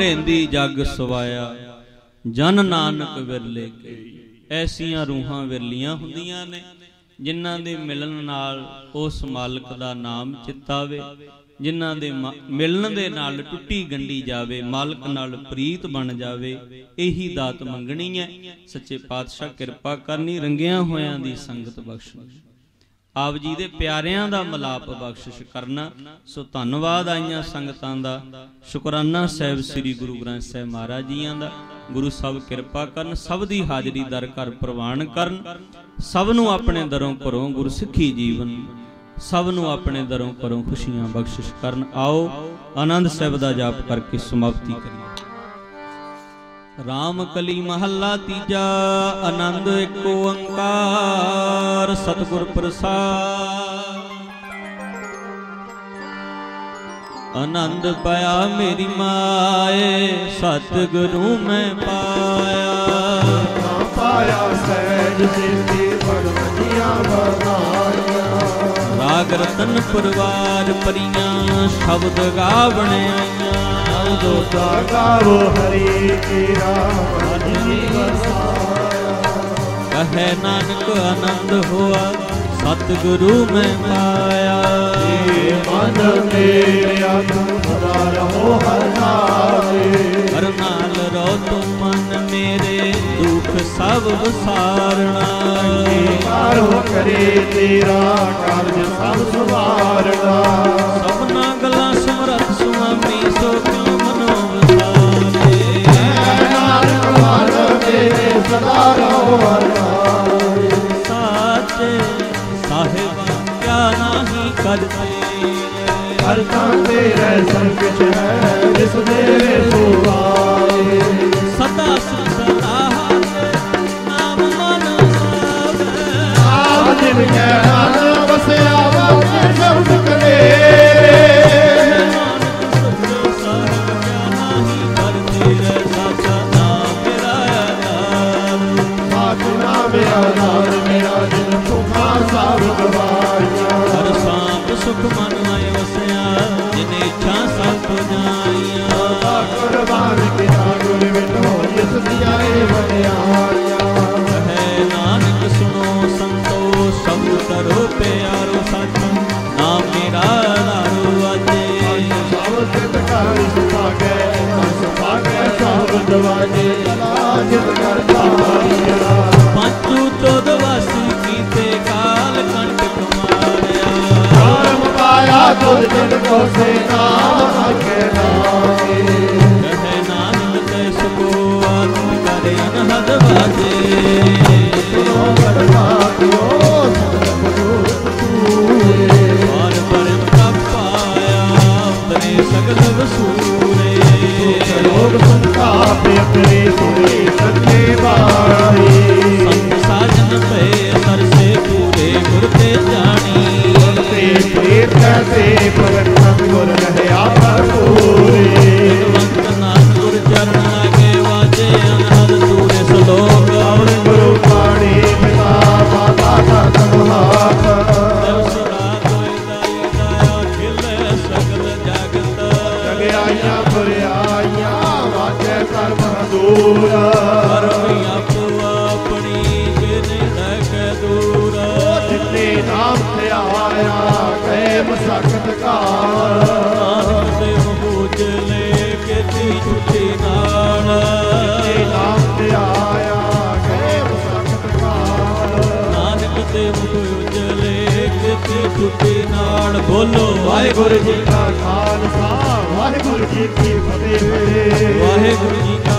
ढेंदी जग सवाया जन नानक विरले कई। ऐसियां रूहां विरलियां हुंदियां ने जिन्हां दे मिलन नाल उस मालिक दा नाम चितावे, जिन्हां दे मिलन दे नाल टुटी गंढी जावे, मालिक नाल प्रीत बन जावे। यही दात मंगनी है सच्चे पातशाह, कृपा करनी, रंगिया होयां दी संगत बख्शनी, आप जी दे प्यारियां दा मिलाप बख्शिश करना। सो धन्नवाद आईयां संगतां दा, शुकराना साहिब श्री गुरु ग्रंथ साहिब महाराज जीआं दा। गुरु साहब कृपा करन, सब दी हाजरी दर कर प्रवान करन, सब नूं अपने दरों घरों गुरसिक्खी जीवन, सब नूं अपने दरों घरों खुशियां बख्शिश करन। आओ आनंद साहिब दा जाप करके समाप्ति करिए। राम कली महला तीजा, आनंद एक ओंकार सतगुर प्रसाद। आनंद पाया मेरी माए सतगुरु मैं पाया, पाया सहज सिद्धि बड़िया बड़ाया। राग रतन परिवार परियां शब्द गावने आईया, गावो हरि तेरा बसाया। कहे नानक आनंद हुआ सतगुरु में पाया, मन मेरा तुम सदा रहो हर नाले। हर नाल रहो तुम मन मेरे दुख सब विसारना, करो करे तेरा कार्य सब सुवारना। सपना गला समरथ स्वामी सो क्यों मनो विसारे, सदा रहो हर सदा सदा नाम मन बसया शब्द करे। साधना मेरा नाम मेरा जन सुखा सावधाया। हर सांप सुख मन आए बसया, जिने इच्छा सब जाया। कुर्बान किया गुर बिनो जिस दियाए बनिया। कहे नानक सुनो संतो सब करो प्यारो सच, नाम मेरा आधारो अजे। सब सिद्धकार सुभागे, सुभागे सब दवाजे। जित कर पाया पंचू चौद वासी कीते काल कंटक मारिया। कर्म पाया तुद जित को से नाम आगे लागे। बोलो वाहेगुरु जी का खालसा वाहेगुरु जी की फतेह। वाहेगुरु जी का